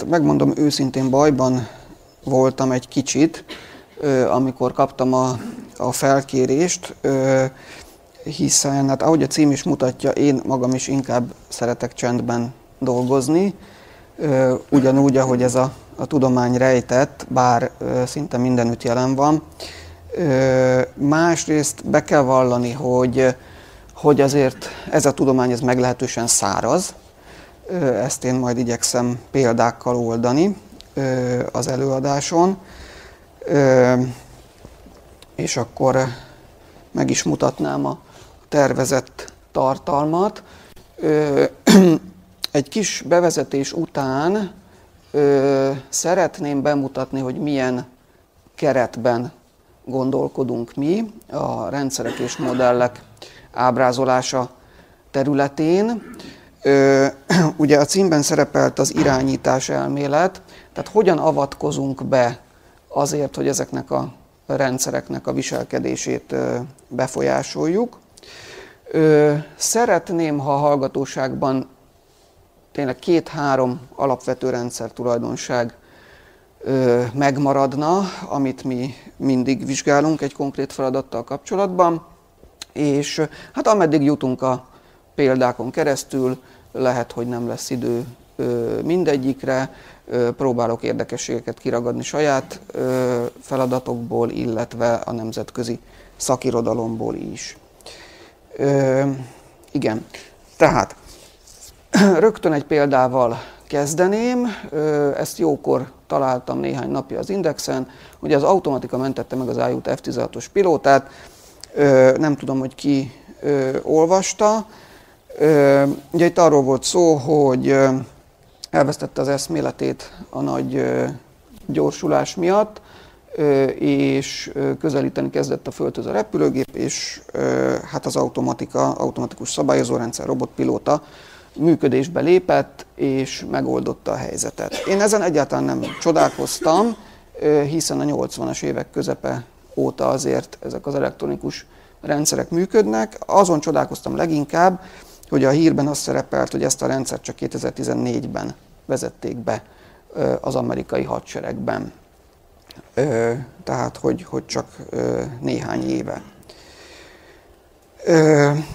Hát megmondom őszintén, bajban voltam egy kicsit, amikor kaptam a felkérést, hiszen hát ahogy a cím is mutatja, én magam is inkább szeretek csendben dolgozni, ugyanúgy, ahogy ez a tudomány rejtett, bár szinte mindenütt jelen van. Másrészt be kell vallani, hogy azért ez a tudomány ez meglehetősen száraz, ezt én majd igyekszem példákkal oldani az előadáson, és akkor meg is mutatnám a tervezett tartalmat. Egy kis bevezetés után szeretném bemutatni, hogy milyen keretben gondolkodunk mi a rendszerek és modellek ábrázolása területén. Ugye a címben szerepelt az irányítás elmélet, tehát hogyan avatkozunk be azért, hogy ezeknek a rendszereknek a viselkedését befolyásoljuk. Szeretném, ha a hallgatóságban tényleg 2-3 alapvető rendszer tulajdonság megmaradna, amit mi mindig vizsgálunk egy konkrét feladattal kapcsolatban, és hát ameddig jutunk a példákon keresztül, lehet, hogy nem lesz idő mindegyikre, próbálok érdekességeket kiragadni saját feladatokból, illetve a nemzetközi szakirodalomból is. Igen, tehát rögtön egy példával kezdeném, ezt jókor találtam néhány napja az Indexen, ugye az automatika mentette meg az ájult F-16-os pilótát, nem tudom, hogy ki olvasta. Ugye itt arról volt szó, hogy elvesztette az eszméletét a nagy gyorsulás miatt, és közelíteni kezdett a Földhöz a repülőgép, és hát az automatikus szabályozórendszer, robotpilóta működésbe lépett, és megoldotta a helyzetet. Én ezen egyáltalán nem csodálkoztam, hiszen a 80-as évek közepe óta azért ezek az elektronikus rendszerek működnek. Azon csodálkoztam leginkább, hogy a hírben az szerepelt, hogy ezt a rendszert csak 2014-ben vezették be az amerikai hadseregben. Tehát, hogy csak néhány éve.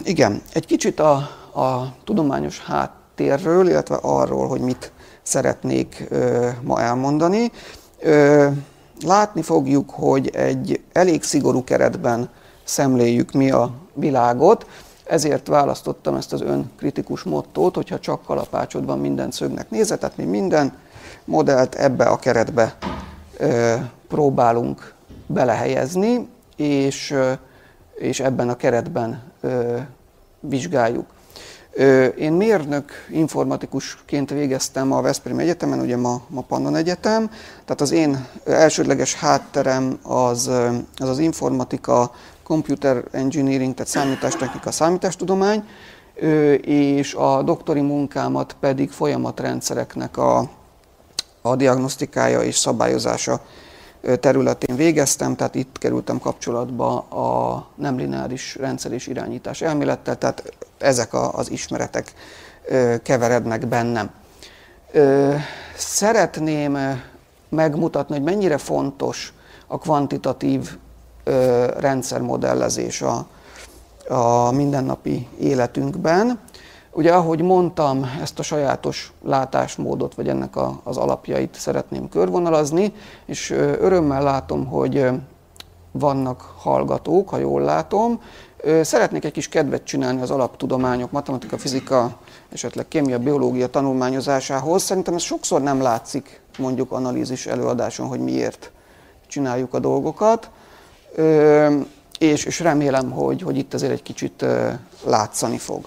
Igen, egy kicsit a tudományos háttérről, illetve arról, hogy mit szeretnék ma elmondani. Látni fogjuk, hogy egy elég szigorú keretben szemléljük mi a világot, ezért választottam ezt az önkritikus mottót, hogyha csak kalapácsod van, minden szögnek nézze, tehát mi minden modellt ebbe a keretbe próbálunk belehelyezni, és ebben a keretben vizsgáljuk. Én mérnök informatikusként végeztem a Veszprém Egyetemen, ugye ma Pannon Egyetem, tehát az én elsődleges hátterem az informatika, computer engineering, tehát számítástechnika, számítástudomány, és a doktori munkámat pedig folyamatrendszereknek a diagnosztikája és szabályozása területén végeztem, tehát itt kerültem kapcsolatba a nemlineáris rendszer és irányítás elmélettel, tehát ezek az ismeretek keverednek bennem. Szeretném megmutatni, hogy mennyire fontos a kvantitatív rendszermodellezés a mindennapi életünkben. Ugye, ahogy mondtam, ezt a sajátos látásmódot, vagy ennek az alapjait szeretném körvonalazni, és örömmel látom, hogy vannak hallgatók, ha jól látom. Szeretnék egy kis kedvet csinálni az alaptudományok, matematika, fizika, esetleg kémia, biológia tanulmányozásához. Szerintem ez sokszor nem látszik, mondjuk analízis előadáson, hogy miért csináljuk a dolgokat. És remélem, hogy itt azért egy kicsit látszani fog.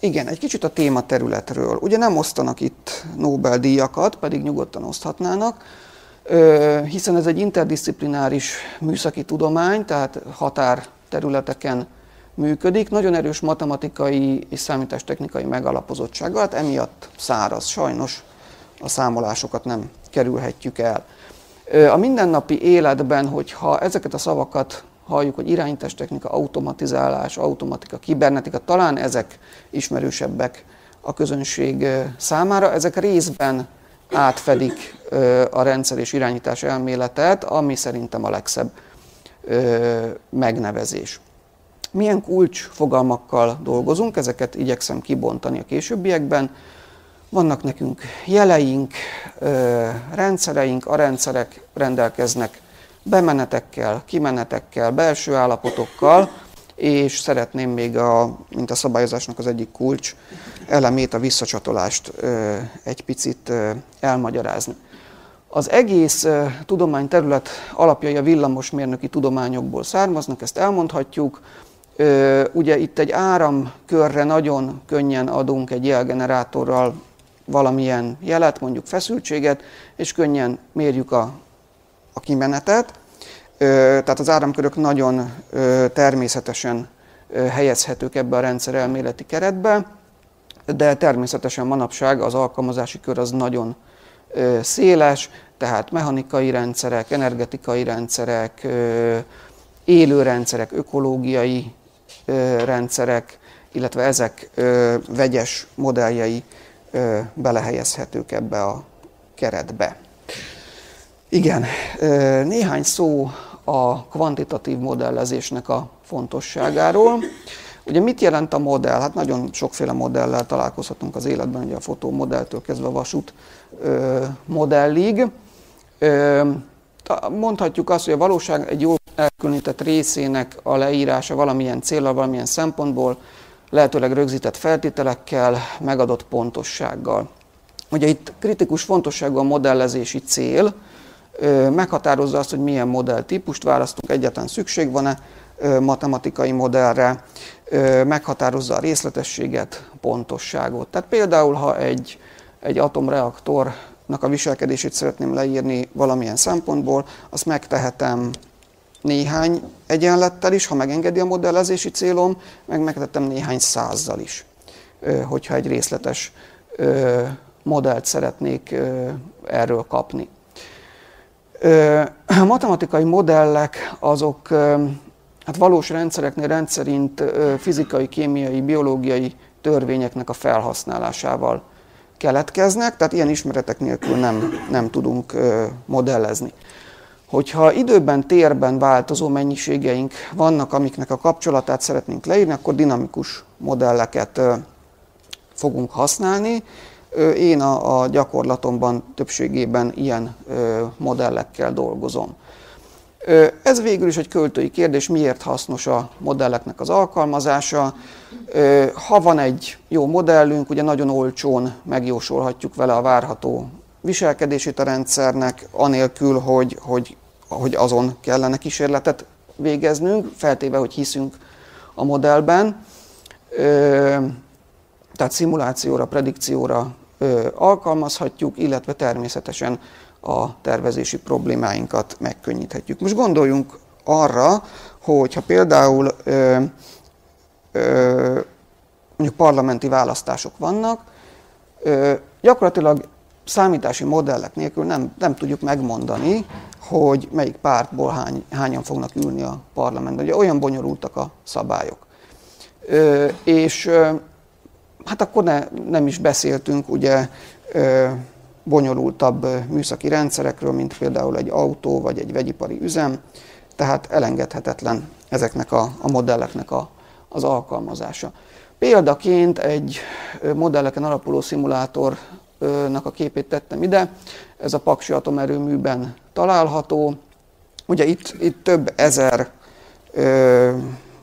Igen, egy kicsit a tématerületről. Ugye nem osztanak itt Nobel-díjakat, pedig nyugodtan oszthatnának, hiszen ez egy interdisziplináris műszaki tudomány, tehát határterületeken működik, nagyon erős matematikai és számítástechnikai megalapozottsággal, hát emiatt száraz, sajnos a számolásokat nem kerülhetjük el. A mindennapi életben, hogyha ezeket a szavakat halljuk, hogy irányítástechnika, automatizálás, automatika, kibernetika, talán ezek ismerősebbek a közönség számára. Ezek részben átfedik a rendszer és irányítás elméletet, ami szerintem a legszebb megnevezés. Milyen kulcsfogalmakkal dolgozunk, ezeket igyekszem kibontani a későbbiekben. Vannak nekünk jeleink, rendszereink, a rendszerek rendelkeznek bemenetekkel, kimenetekkel, belső állapotokkal, és szeretném még, mint a szabályozásnak az egyik kulcs elemét, a visszacsatolást egy picit elmagyarázni. Az egész tudományterület alapjai a villamosmérnöki tudományokból származnak, ezt elmondhatjuk. Ugye itt egy áramkörre nagyon könnyen adunk egy jelgenerátorral valamilyen jelet, mondjuk feszültséget, és könnyen mérjük a kimenetet. Tehát az áramkörök nagyon természetesen helyezhetők ebbe a rendszerelméleti keretbe, de természetesen manapság az alkalmazási kör az nagyon széles, tehát mechanikai rendszerek, energetikai rendszerek, élő rendszerek, ökológiai rendszerek, illetve ezek vegyes modelljei belehelyezhetők ebbe a keretbe. Igen, néhány szó a kvantitatív modellezésnek a fontosságáról. Ugye mit jelent a modell? Hát nagyon sokféle modellel találkozhatunk az életben, ugye a fotomodelltől kezdve a vasút modellig. Mondhatjuk azt, hogy a valóság egy jól elkülönített részének a leírása valamilyen céllal, valamilyen szempontból, lehetőleg rögzített feltételekkel, megadott pontossággal. Ugye itt kritikus fontosságú a modellezési cél, meghatározza azt, hogy milyen modelltípust választunk, egyáltalán szükség van-e matematikai modellre, meghatározza a részletességet, pontosságot. Tehát például, ha egy atomreaktornak a viselkedését szeretném leírni valamilyen szempontból, azt megtehetem néhány egyenlettel is, ha megengedi a modellezési célom, megtehetem néhány százzal is, hogyha egy részletes modellt szeretnék erről kapni. A matematikai modellek azok hát valós rendszereknél rendszerint fizikai, kémiai, biológiai törvényeknek a felhasználásával keletkeznek, tehát ilyen ismeretek nélkül nem tudunk modellezni. Hogyha időben, térben változó mennyiségeink vannak, amiknek a kapcsolatát szeretnénk leírni, akkor dinamikus modelleket fogunk használni. Én a gyakorlatomban többségében ilyen modellekkel dolgozom. Ez végül is egy költői kérdés, miért hasznos a modelleknek az alkalmazása. Ha van egy jó modellünk, ugye nagyon olcsón megjósolhatjuk vele a várható viselkedését a rendszernek, anélkül, hogy azon kellene kísérletet végeznünk, feltéve, hogy hiszünk a modellben. Tehát szimulációra, predikcióra alkalmazhatjuk, illetve természetesen a tervezési problémáinkat megkönnyíthetjük. Most gondoljunk arra, hogyha például mondjuk parlamenti választások vannak, gyakorlatilag számítási modellek nélkül nem tudjuk megmondani, hogy melyik pártból hányan fognak ülni a parlamentben. Ugye olyan bonyolultak a szabályok. Hát akkor nem is beszéltünk ugye bonyolultabb műszaki rendszerekről, mint például egy autó vagy egy vegyipari üzem, tehát elengedhetetlen ezeknek a modelleknek az alkalmazása. Példaként egy modelleken alapuló szimulátornak a képét tettem ide, ez a Paksi atomerőműben található. Ugye itt több ezer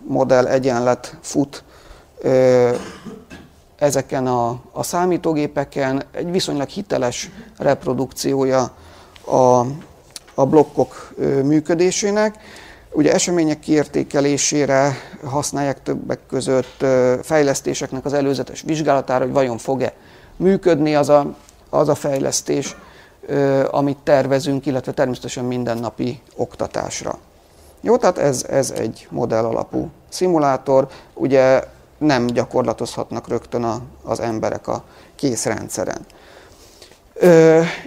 modell egyenlet fut ezeken a számítógépeken, egy viszonylag hiteles reprodukciója a blokkok működésének. Ugye események kiértékelésére használják többek között, fejlesztéseknek az előzetes vizsgálatára, hogy vajon fog-e működni az a fejlesztés, amit tervezünk, illetve természetesen mindennapi oktatásra. Jó, tehát ez egy modell alapú szimulátor. Ugye nem gyakorlatozhatnak rögtön az emberek a készrendszeren.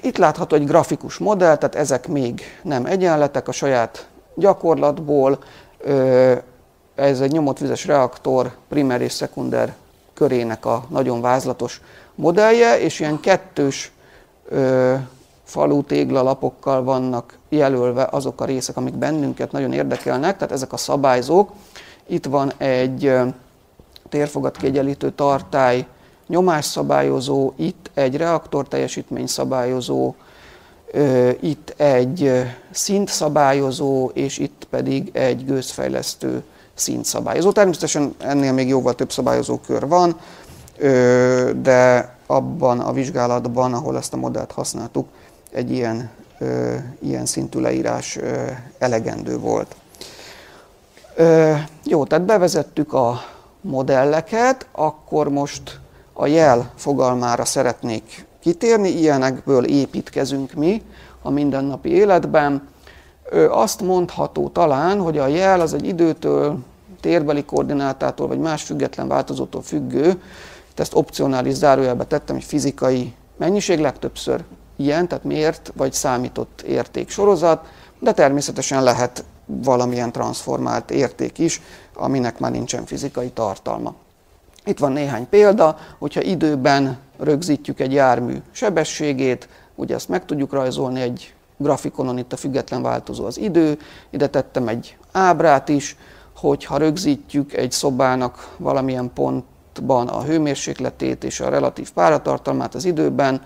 Itt látható egy grafikus modell, tehát ezek még nem egyenletek a saját gyakorlatból. Ez egy nyomott vizes reaktor primer és szekunder körének a nagyon vázlatos modellje, és ilyen kettős falu téglalapokkal vannak jelölve azok a részek, amik bennünket nagyon érdekelnek, tehát ezek a szabályzók. Itt van egy térfogatkiegyenlítő tartály nyomásszabályozó, itt egy reaktor teljesítményszabályozó, itt egy szintszabályozó, és itt pedig egy gőzfejlesztő szintszabályozó. Természetesen ennél még jóval több szabályozókör van, de abban a vizsgálatban, ahol ezt a modellt használtuk, egy ilyen szintű leírás elegendő volt. Jó, tehát bevezettük a modelleket, akkor most a jel fogalmára szeretnék kitérni, ilyenekből építkezünk mi a mindennapi életben. Azt mondható talán, hogy a jel az egy időtől, térbeli koordinátától vagy más független változótól függő, ezt opcionális zárójelbe tettem, egy fizikai mennyiség, legtöbbször ilyen, tehát mért vagy számított értéksorozat, de természetesen lehet valamilyen transformált érték is, aminek már nincsen fizikai tartalma. Itt van néhány példa, hogyha időben rögzítjük egy jármű sebességét, ugye ezt meg tudjuk rajzolni egy grafikonon, itt a független változó az idő, ide tettem egy ábrát is, hogyha rögzítjük egy szobának valamilyen pontban a hőmérsékletét és a relatív páratartalmát az időben,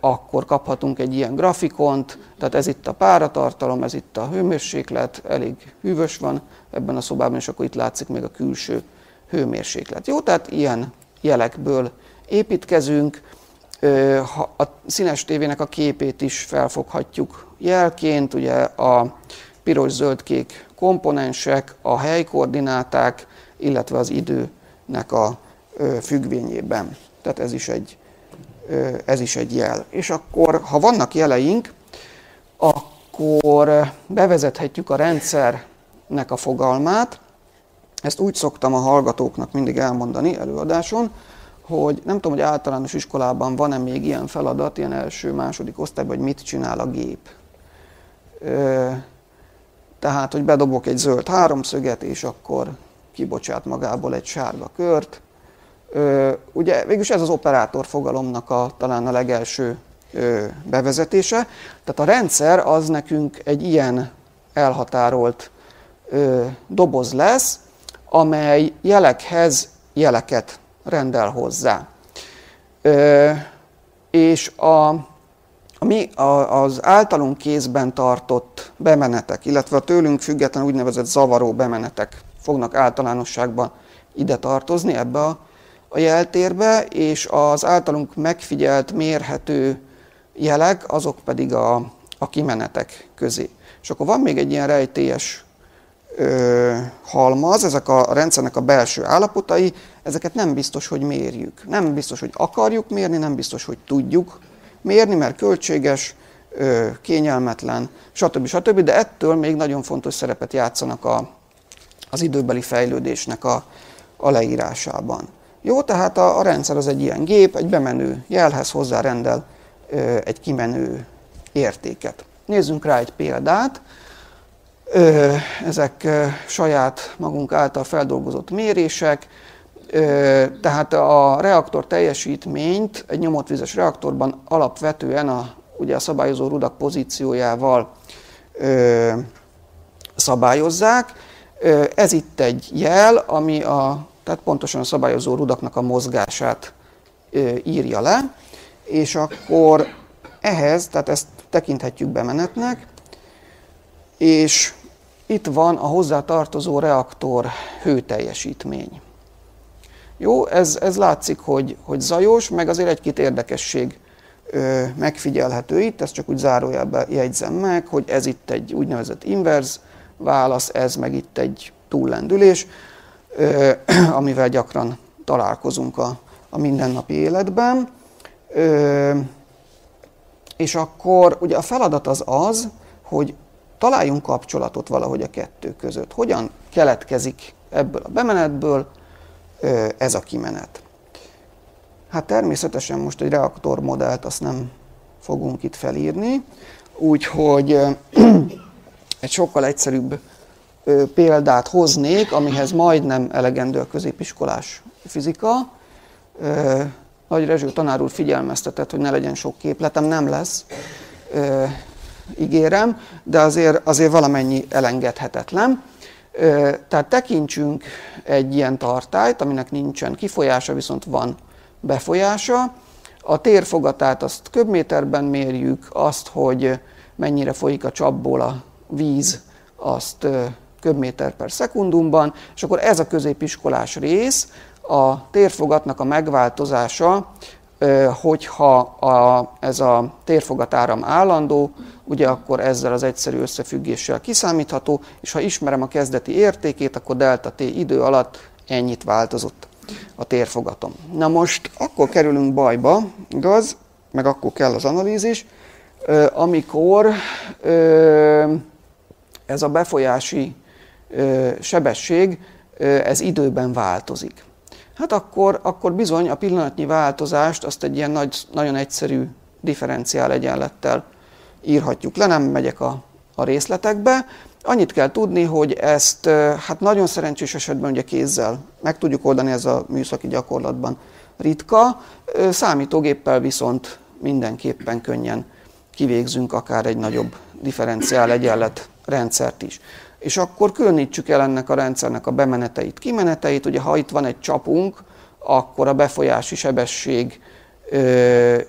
akkor kaphatunk egy ilyen grafikont, tehát ez itt a páratartalom, ez itt a hőmérséklet, elég hűvös van ebben a szobában, és akkor itt látszik még a külső hőmérséklet. Jó, tehát ilyen jelekből építkezünk, a színes tévének a képét is felfoghatjuk jelként, ugye a piros-zöld-kék komponensek, a helykoordináták, illetve az időnek a függvényében. Tehát ez is egy jel. És akkor, ha vannak jeleink, akkor bevezethetjük a rendszernek a fogalmát. Ezt úgy szoktam a hallgatóknak mindig elmondani előadáson, hogy nem tudom, hogy általános iskolában van-e még ilyen feladat, ilyen első-második osztályban, hogy mit csinál a gép. Tehát, hogy bedobok egy zöld háromszöget, és akkor kibocsát magából egy sárga kört. Ugye végülis ez az operátor fogalomnak talán a legelső bevezetése. Tehát a rendszer az nekünk egy ilyen elhatárolt doboz lesz, amely jelekhez jeleket rendel hozzá. És az általunk kézben tartott bemenetek, illetve a tőlünk független úgynevezett zavaró bemenetek fognak általánosságban ide tartozni, ebbe a jeltérbe, és az általunk megfigyelt, mérhető jelek, azok pedig a kimenetek közé. És akkor van még egy ilyen rejtélyes halmaz, ezek a rendszernek a belső állapotai, ezeket nem biztos, hogy mérjük. Nem biztos, hogy akarjuk mérni, nem biztos, hogy tudjuk mérni, mert költséges, kényelmetlen, stb. Stb. De ettől még nagyon fontos szerepet játszanak az időbeli fejlődésnek a leírásában. Jó, tehát a rendszer az egy ilyen gép, egy bemenő jelhez hozzárendel egy kimenő értéket. Nézzünk rá egy példát. Ezek saját magunk által feldolgozott mérések, tehát a reaktor teljesítményt egy nyomotvizes reaktorban alapvetően ugye a szabályozó rudak pozíciójával szabályozzák. Ez itt egy jel, ami tehát pontosan a szabályozó rudaknak a mozgását írja le, és akkor ehhez, tehát ezt tekinthetjük bemenetnek, és itt van a hozzátartozó reaktor hőteljesítmény. Jó, ez látszik, hogy zajos, meg azért egy-két érdekesség megfigyelhető itt, ezt csak úgy zárójelben jegyzem meg, hogy ez itt egy úgynevezett inverz válasz, ez meg itt egy túllendülés, amivel gyakran találkozunk a mindennapi életben. És akkor ugye a feladat az, hogy találjunk kapcsolatot valahogy a kettő között. Hogyan keletkezik ebből a bemenetből ez a kimenet? Hát természetesen most egy reaktormodellt azt nem fogunk itt felírni, úgyhogy egy sokkal egyszerűbb példát hoznék, amihez majdnem elegendő a középiskolás fizika. Nagy Rezső tanár úr figyelmeztetett, hogy ne legyen sok képletem, nem lesz, ígérem, de azért valamennyi elengedhetetlen. Tehát tekintsünk egy ilyen tartályt, aminek nincsen kifolyása, viszont van befolyása. A térfogatát azt köbméterben mérjük, azt, hogy mennyire folyik a csapból a víz, azt köbméter per szekundumban, és akkor ez a középiskolás rész, a térfogatnak a megváltozása, hogyha ez a térfogatáram állandó, ugye akkor ezzel az egyszerű összefüggéssel kiszámítható, és ha ismerem a kezdeti értékét, akkor delta t idő alatt ennyit változott a térfogatom. Na most akkor kerülünk bajba, igaz, meg akkor kell az analízis, amikor ez a befolyási sebesség, ez időben változik. Hát akkor bizony a pillanatnyi változást azt egy ilyen nagyon egyszerű differenciál egyenlettel írhatjuk le, nem megyek a részletekbe. Annyit kell tudni, hogy ezt hát nagyon szerencsés esetben ugye kézzel meg tudjuk oldani, ez a műszaki gyakorlatban ritka, számítógéppel viszont mindenképpen könnyen kivégzünk akár egy nagyobb differenciál egyenlet rendszert is. És akkor különítsük el ennek a rendszernek a bemeneteit, kimeneteit. Ugye ha itt van egy csapunk, akkor a befolyási sebesség,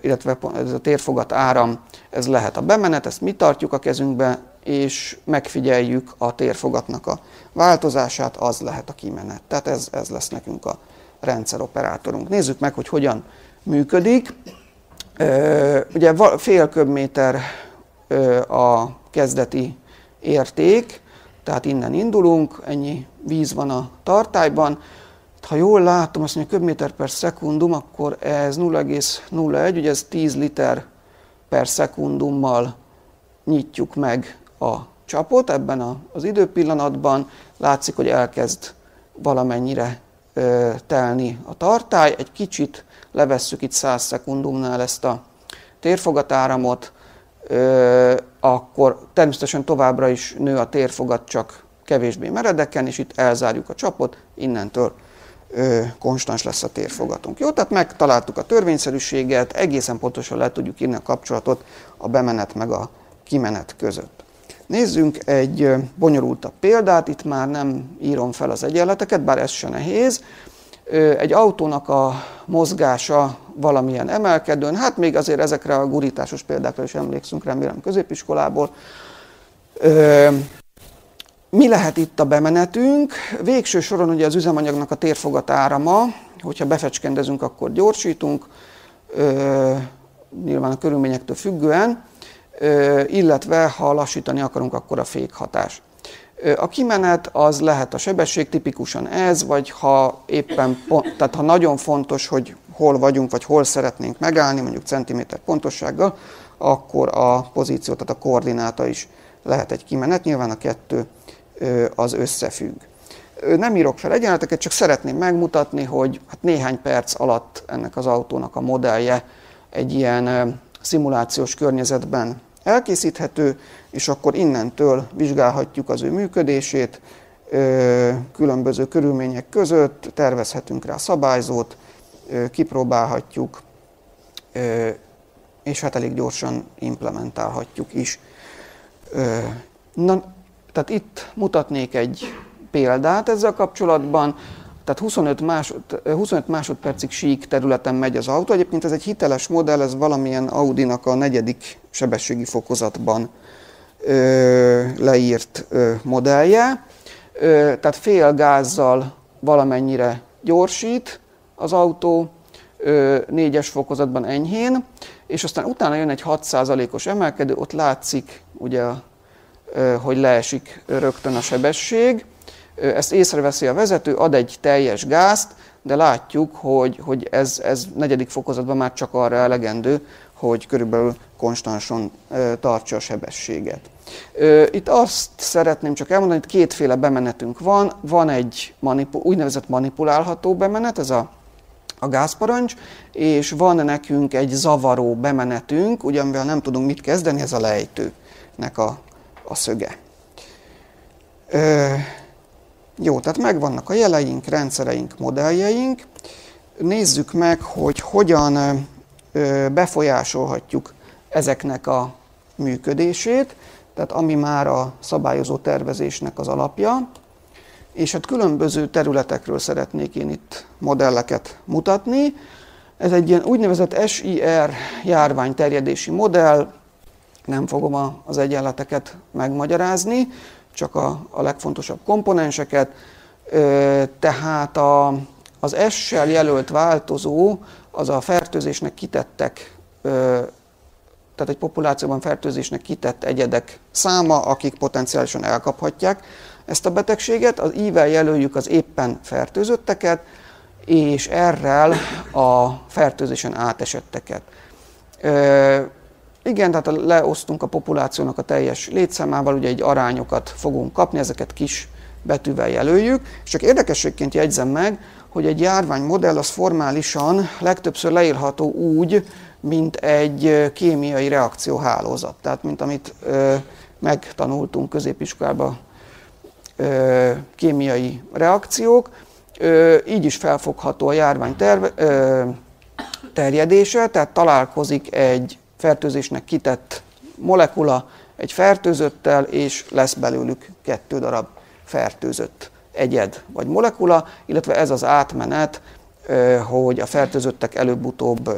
illetve ez a térfogat áram, ez lehet a bemenet, ezt mi tartjuk a kezünkbe, és megfigyeljük a térfogatnak a változását, az lehet a kimenet. Tehát ez lesz nekünk a rendszeroperátorunk. Nézzük meg, hogy hogyan működik. Ugye fél köbméter a kezdeti érték, tehát innen indulunk, ennyi víz van a tartályban. Ha jól látom, azt mondja, köbméter per szekundum, akkor ez 0,01, ugye ez 10 liter per szekundummal nyitjuk meg a csapot ebben az időpillanatban. Látszik, hogy elkezd valamennyire telni a tartály. Egy kicsit levesszük itt 100 szekundumnál ezt a térfogatáramot, akkor természetesen továbbra is nő a térfogat, csak kevésbé meredeken, és itt elzárjuk a csapot, innentől konstans lesz a térfogatunk. Jó, tehát megtaláltuk a törvényszerűséget, egészen pontosan le tudjuk írni a kapcsolatot a bemenet meg a kimenet között. Nézzünk egy bonyolultabb példát, itt már nem írom fel az egyenleteket, bár ez se nehéz. Egy autónak a mozgása valamilyen emelkedőn, hát még azért ezekre a gurításos példákra is emlékszünk, remélem középiskolából. Mi lehet itt a bemenetünk? Végső soron ugye az üzemanyagnak a térfogat árama, hogyha befecskendezünk, akkor gyorsítunk, nyilván a körülményektől függően, illetve ha lassítani akarunk, akkor a fékhatás. A kimenet az lehet a sebesség, tipikusan ez, vagy ha éppen, tehát ha nagyon fontos, hogy hol vagyunk, vagy hol szeretnénk megállni, mondjuk centiméter pontossággal, akkor a pozíció, tehát a koordináta is lehet egy kimenet, nyilván a kettő az összefügg. Nem írok fel egyenleteket, csak szeretném megmutatni, hogy hát néhány perc alatt ennek az autónak a modellje egy ilyen szimulációs környezetben elkészíthető, és akkor innentől vizsgálhatjuk az ő működését, különböző körülmények között, tervezhetünk rá szabályzót, kipróbálhatjuk, és hát elég gyorsan implementálhatjuk is. Na, tehát itt mutatnék egy példát ezzel kapcsolatban, tehát 25 másodpercig sík területen megy az autó. Egyébként ez egy hiteles modell, ez valamilyen Audinak a negyedik sebességi fokozatban leírt modellje. Tehát fél gázzal valamennyire gyorsít az autó, négyes fokozatban enyhén, és aztán utána jön egy 6%-os emelkedő, ott látszik, ugye, hogy leesik rögtön a sebesség. Ezt észreveszi a vezető, ad egy teljes gázt, de látjuk, hogy ez negyedik fokozatban már csak arra elegendő, hogy körülbelül konstanson tartsa a sebességet. Itt azt szeretném csak elmondani, hogy kétféle bemenetünk van. Van egy úgynevezett manipulálható bemenet, ez a gázparancs, és van nekünk egy zavaró bemenetünk, ugye, amivel nem tudunk mit kezdeni, ez a lejtőnek a szöge. Jó, tehát megvannak a jeleink, rendszereink, modelljeink. Nézzük meg, hogy hogyan befolyásolhatjuk ezeknek a működését, tehát ami már a szabályozó tervezésnek az alapja. És hát különböző területekről szeretnék én itt modelleket mutatni. Ez egy ilyen úgynevezett SIR járványterjedési modell, nem fogom az egyenleteket megmagyarázni, csak a legfontosabb komponenseket. Tehát az S-sel jelölt változó az a fertőzésnek kitettek, tehát egy populációban fertőzésnek kitett egyedek száma, akik potenciálisan elkaphatják ezt a betegséget. Az I-vel jelöljük az éppen fertőzötteket, és R-rel a fertőzésen átesetteket. Igen, tehát leosztunk a populációnak a teljes létszámával, ugye egy arányokat fogunk kapni, ezeket kis betűvel jelöljük. És csak érdekességként jegyzem meg, hogy egy járványmodell az formálisan legtöbbször leírható úgy, mint egy kémiai reakcióhálózat. Tehát, mint amit megtanultunk középiskolában, kémiai reakciók. Így is felfogható a járvány terjedése, tehát találkozik egy fertőzésnek kitett molekula egy fertőzöttel, és lesz belőlük 2 darab fertőzött egyed vagy molekula, illetve ez az átmenet, hogy a fertőzöttek előbb-utóbb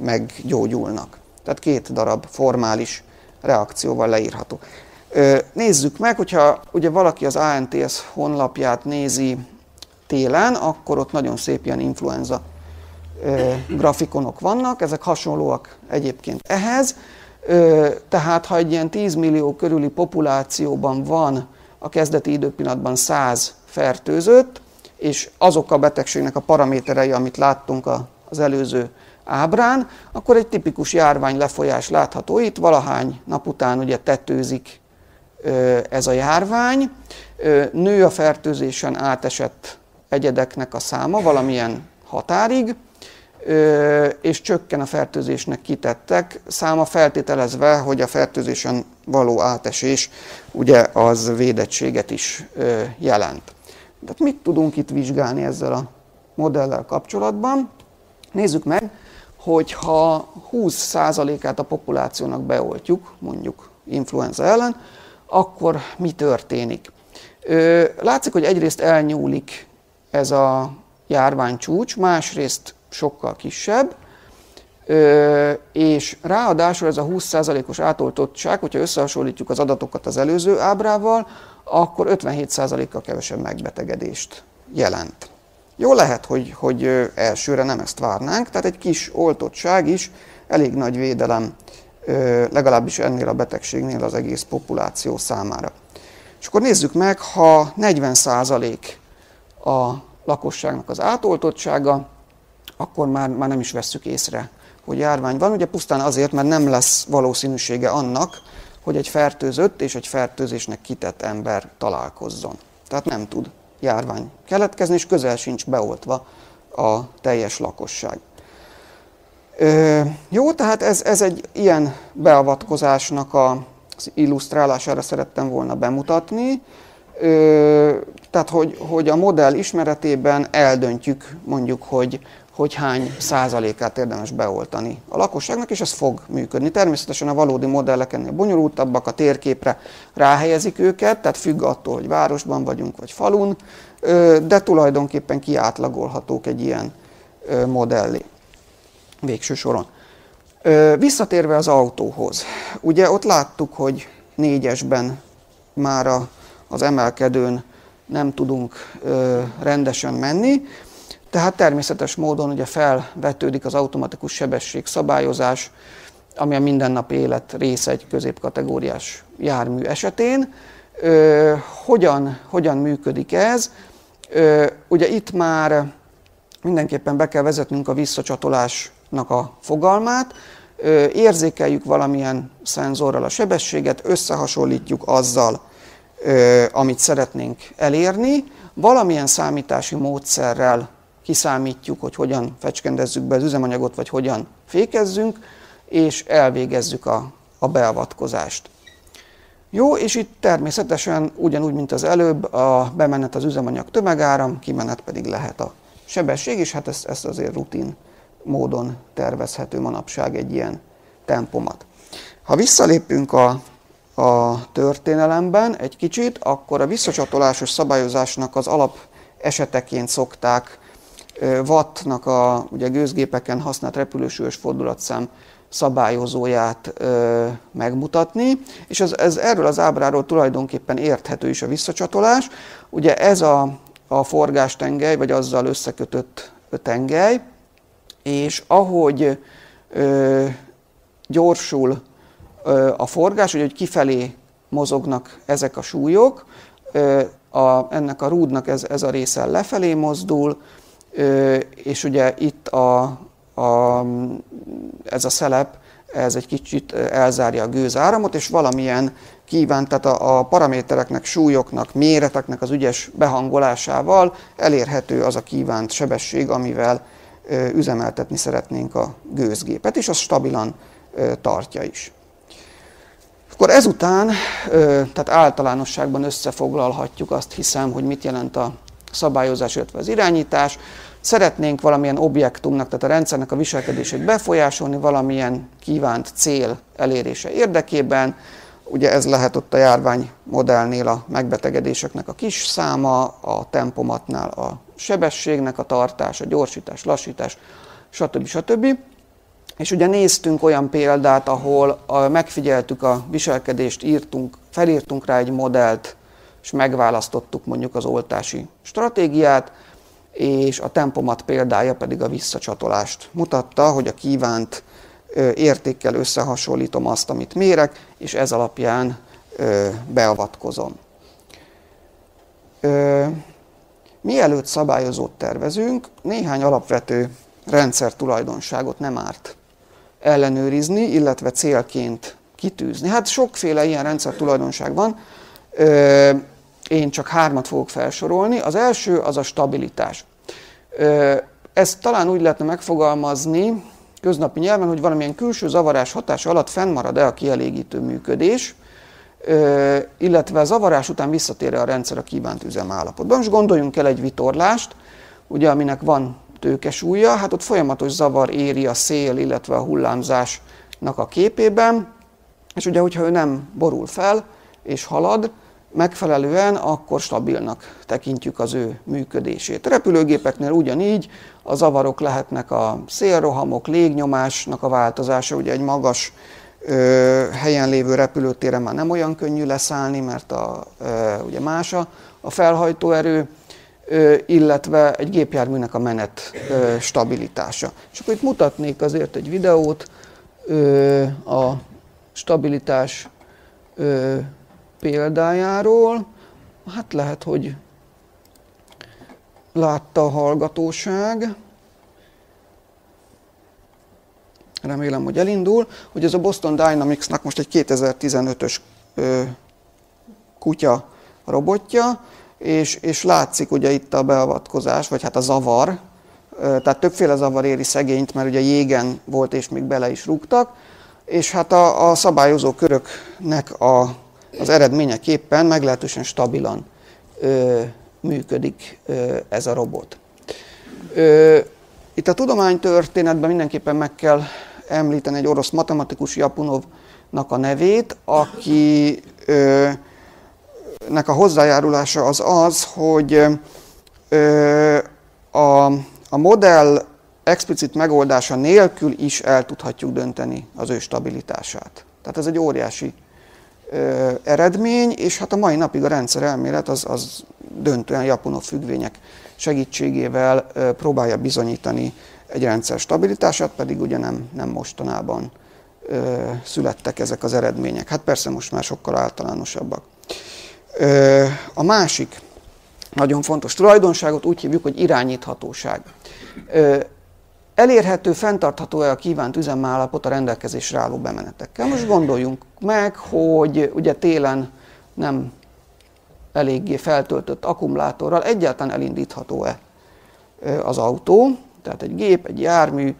meggyógyulnak. Tehát 2 darab formális reakcióval leírható. Nézzük meg, hogyha ugye valaki az ANTS honlapját nézi télen, akkor ott nagyon szép ilyen influenza grafikonok vannak, ezek hasonlóak egyébként ehhez. Tehát ha egy ilyen 10 millió körüli populációban van a kezdeti időpillanatban 100 fertőzött, és azok a betegségnek a paraméterei, amit láttunk az előző ábrán, akkor egy tipikus járvány lefolyás látható itt, valahány nap után ugye tetőzik ez a járvány, nő a fertőzésen átesett egyedeknek a száma valamilyen határig, és csökken a fertőzésnek kitettek száma, feltételezve, hogy a fertőzésen való átesés ugye az védettséget is jelent. Tehát mit tudunk itt vizsgálni ezzel a modellel kapcsolatban? Nézzük meg, hogyha 20%-át a populációnak beoltjuk, mondjuk influenza ellen, akkor mi történik? Látszik, hogy egyrészt elnyúlik ez a járványcsúcs, másrészt sokkal kisebb, és ráadásul ez a 20%-os átoltottság, hogyha összehasonlítjuk az adatokat az előző ábrával, akkor 57%-kal kevesebb megbetegedést jelent. Jó, lehet, hogy elsőre nem ezt várnánk, tehát egy kis oltottság is elég nagy védelem, legalábbis ennél a betegségnél az egész populáció számára. És akkor nézzük meg, ha 40% a lakosságnak az átoltottsága, akkor már nem is vesszük észre, hogy járvány van. Ugye pusztán azért, mert nem lesz valószínűsége annak, hogy egy fertőzött és egy fertőzésnek kitett ember találkozzon. Tehát nem tud járvány keletkezni, és közel sincs beoltva a teljes lakosság. Jó, tehát ez egy ilyen beavatkozásnak az illusztrálására szerettem volna bemutatni. Tehát, hogy a modell ismeretében eldöntjük mondjuk, hogy hány százalékát érdemes beoltani a lakosságnak, és ez fog működni. Természetesen a valódi modellek ennél bonyolultabbak, a térképre ráhelyezik őket, tehát függ attól, hogy városban vagyunk, vagy falun, de tulajdonképpen kiátlagolhatók egy ilyen modellé végső soron. Visszatérve az autóhoz, ugye ott láttuk, hogy 4-esben már az emelkedőn nem tudunk rendesen menni, tehát természetes módon ugye felvetődik az automatikus sebesség szabályozás, ami a mindennapi élet része egy középkategóriás jármű esetén. Hogyan működik ez? Ugye itt már mindenképpen be kell vezetnünk a visszacsatolásnak a fogalmát, érzékeljük valamilyen szenzorral a sebességet, összehasonlítjuk azzal, amit szeretnénk elérni, valamilyen számítási módszerrel kiszámítjuk, hogy hogyan fecskendezzük be az üzemanyagot, vagy hogyan fékezzünk, és elvégezzük a beavatkozást. Jó, és itt természetesen ugyanúgy, mint az előbb, a bemenet az üzemanyag tömegáram, kimenet pedig lehet a sebesség, és hát ezt azért rutin módon tervezhető manapság egy ilyen tempomat. Ha visszalépünk a történelemben egy kicsit, akkor a visszacsatolásos szabályozásnak az alap eseteként szokták wattnak a ugye gőzgépeken használt repülősúlyos fordulatszám szabályozóját megmutatni, és ez erről az ábráról tulajdonképpen érthető is a visszacsatolás. Ugye ez a forgástengely, vagy azzal összekötött tengely, és ahogy gyorsul a forgás, hogy kifelé mozognak ezek a súlyok, ennek a rúdnak ez a része lefelé mozdul, és ugye itt ez a szelep, ez egy kicsit elzárja a gőzáramot, és valamilyen kívánt, tehát a paramétereknek, súlyoknak, méreteknek az ügyes behangolásával elérhető az a kívánt sebesség, amivel üzemeltetni szeretnénk a gőzgépet, és az stabilan tartja is. Akkor ezután, tehát általánosságban összefoglalhatjuk azt hiszem, hogy mit jelent a szabályozás, illetve az irányítás. Szeretnénk valamilyen objektumnak, tehát a rendszernek a viselkedését befolyásolni, valamilyen kívánt cél elérése érdekében. Ugye ez lehet ott a járványmodellnél a megbetegedéseknek a kis száma, a tempomatnál a sebességnek a tartás, a gyorsítás, lassítás, stb. Stb. És ugye néztünk olyan példát, ahol megfigyeltük a viselkedést, felírtunk rá egy modellt, és megválasztottuk mondjuk az oltási stratégiát, és a tempomat példája pedig a visszacsatolást mutatta, hogy a kívánt értékkel összehasonlítom azt, amit mérek, és ez alapján beavatkozom. Mielőtt szabályozót tervezünk, néhány alapvető rendszertulajdonságot nem árt ellenőrizni, illetve célként kitűzni. Hát sokféle ilyen rendszertulajdonság van, én csak hármat fogok felsorolni. Az első az a stabilitás. Ezt talán úgy lehetne megfogalmazni köznapi nyelven, hogy valamilyen külső zavarás hatása alatt fennmarad-e a kielégítő működés, illetve a zavarás után visszatér-e a rendszer a kívánt üzemállapotban. Most gondoljunk el egy vitorlást, ugye, aminek van tőkesúlya, hát ott folyamatos zavar éri a szél, illetve a hullámzásnak a képében, és ugye, hogyha ő nem borul fel és halad megfelelően, akkor stabilnak tekintjük az ő működését. A repülőgépeknél ugyanígy a zavarok lehetnek a szélrohamok, légnyomásnak a változása. Ugye egy magas helyen lévő repülőtéren már nem olyan könnyű leszállni, mert ugye más a felhajtóerő, illetve egy gépjárműnek a menet stabilitása. És akkor itt mutatnék azért egy videót a stabilitás példájáról. Hát lehet, hogy látta a hallgatóság. Remélem, hogy elindul. Ugye ez a Boston Dynamics-nak most egy 2015-ös kutya robotja, és látszik ugye itt a beavatkozás, vagy hát a zavar. Tehát többféle zavar éri szegényt, mert ugye jégen volt, és még bele is rúgtak. És hát a szabályozó köröknek az eredményeképpen meglehetősen stabilan működik ez a robot. Itt a tudománytörténetben mindenképpen meg kell említeni egy orosz matematikus, Ljapunovnak a nevét, akinek a hozzájárulása az az, hogy a modell explicit megoldása nélkül is el tudhatjuk dönteni az ő stabilitását. Tehát ez egy óriási eredmény, és hát a mai napig a rendszerelmélet az döntően Ljapunov függvények segítségével próbálja bizonyítani egy rendszer stabilitását, pedig ugye nem mostanában születtek ezek az eredmények. Hát persze most már sokkal általánosabbak. A másik nagyon fontos tulajdonságot úgy hívjuk, hogy irányíthatóság. Elérhető, fenntartható-e a kívánt üzemállapot a rendelkezésre álló bemenetekkel? Most gondoljunk meg, hogy ugye télen nem eléggé feltöltött akkumulátorral egyáltalán elindítható-e az autó, tehát egy gép, egy jármű,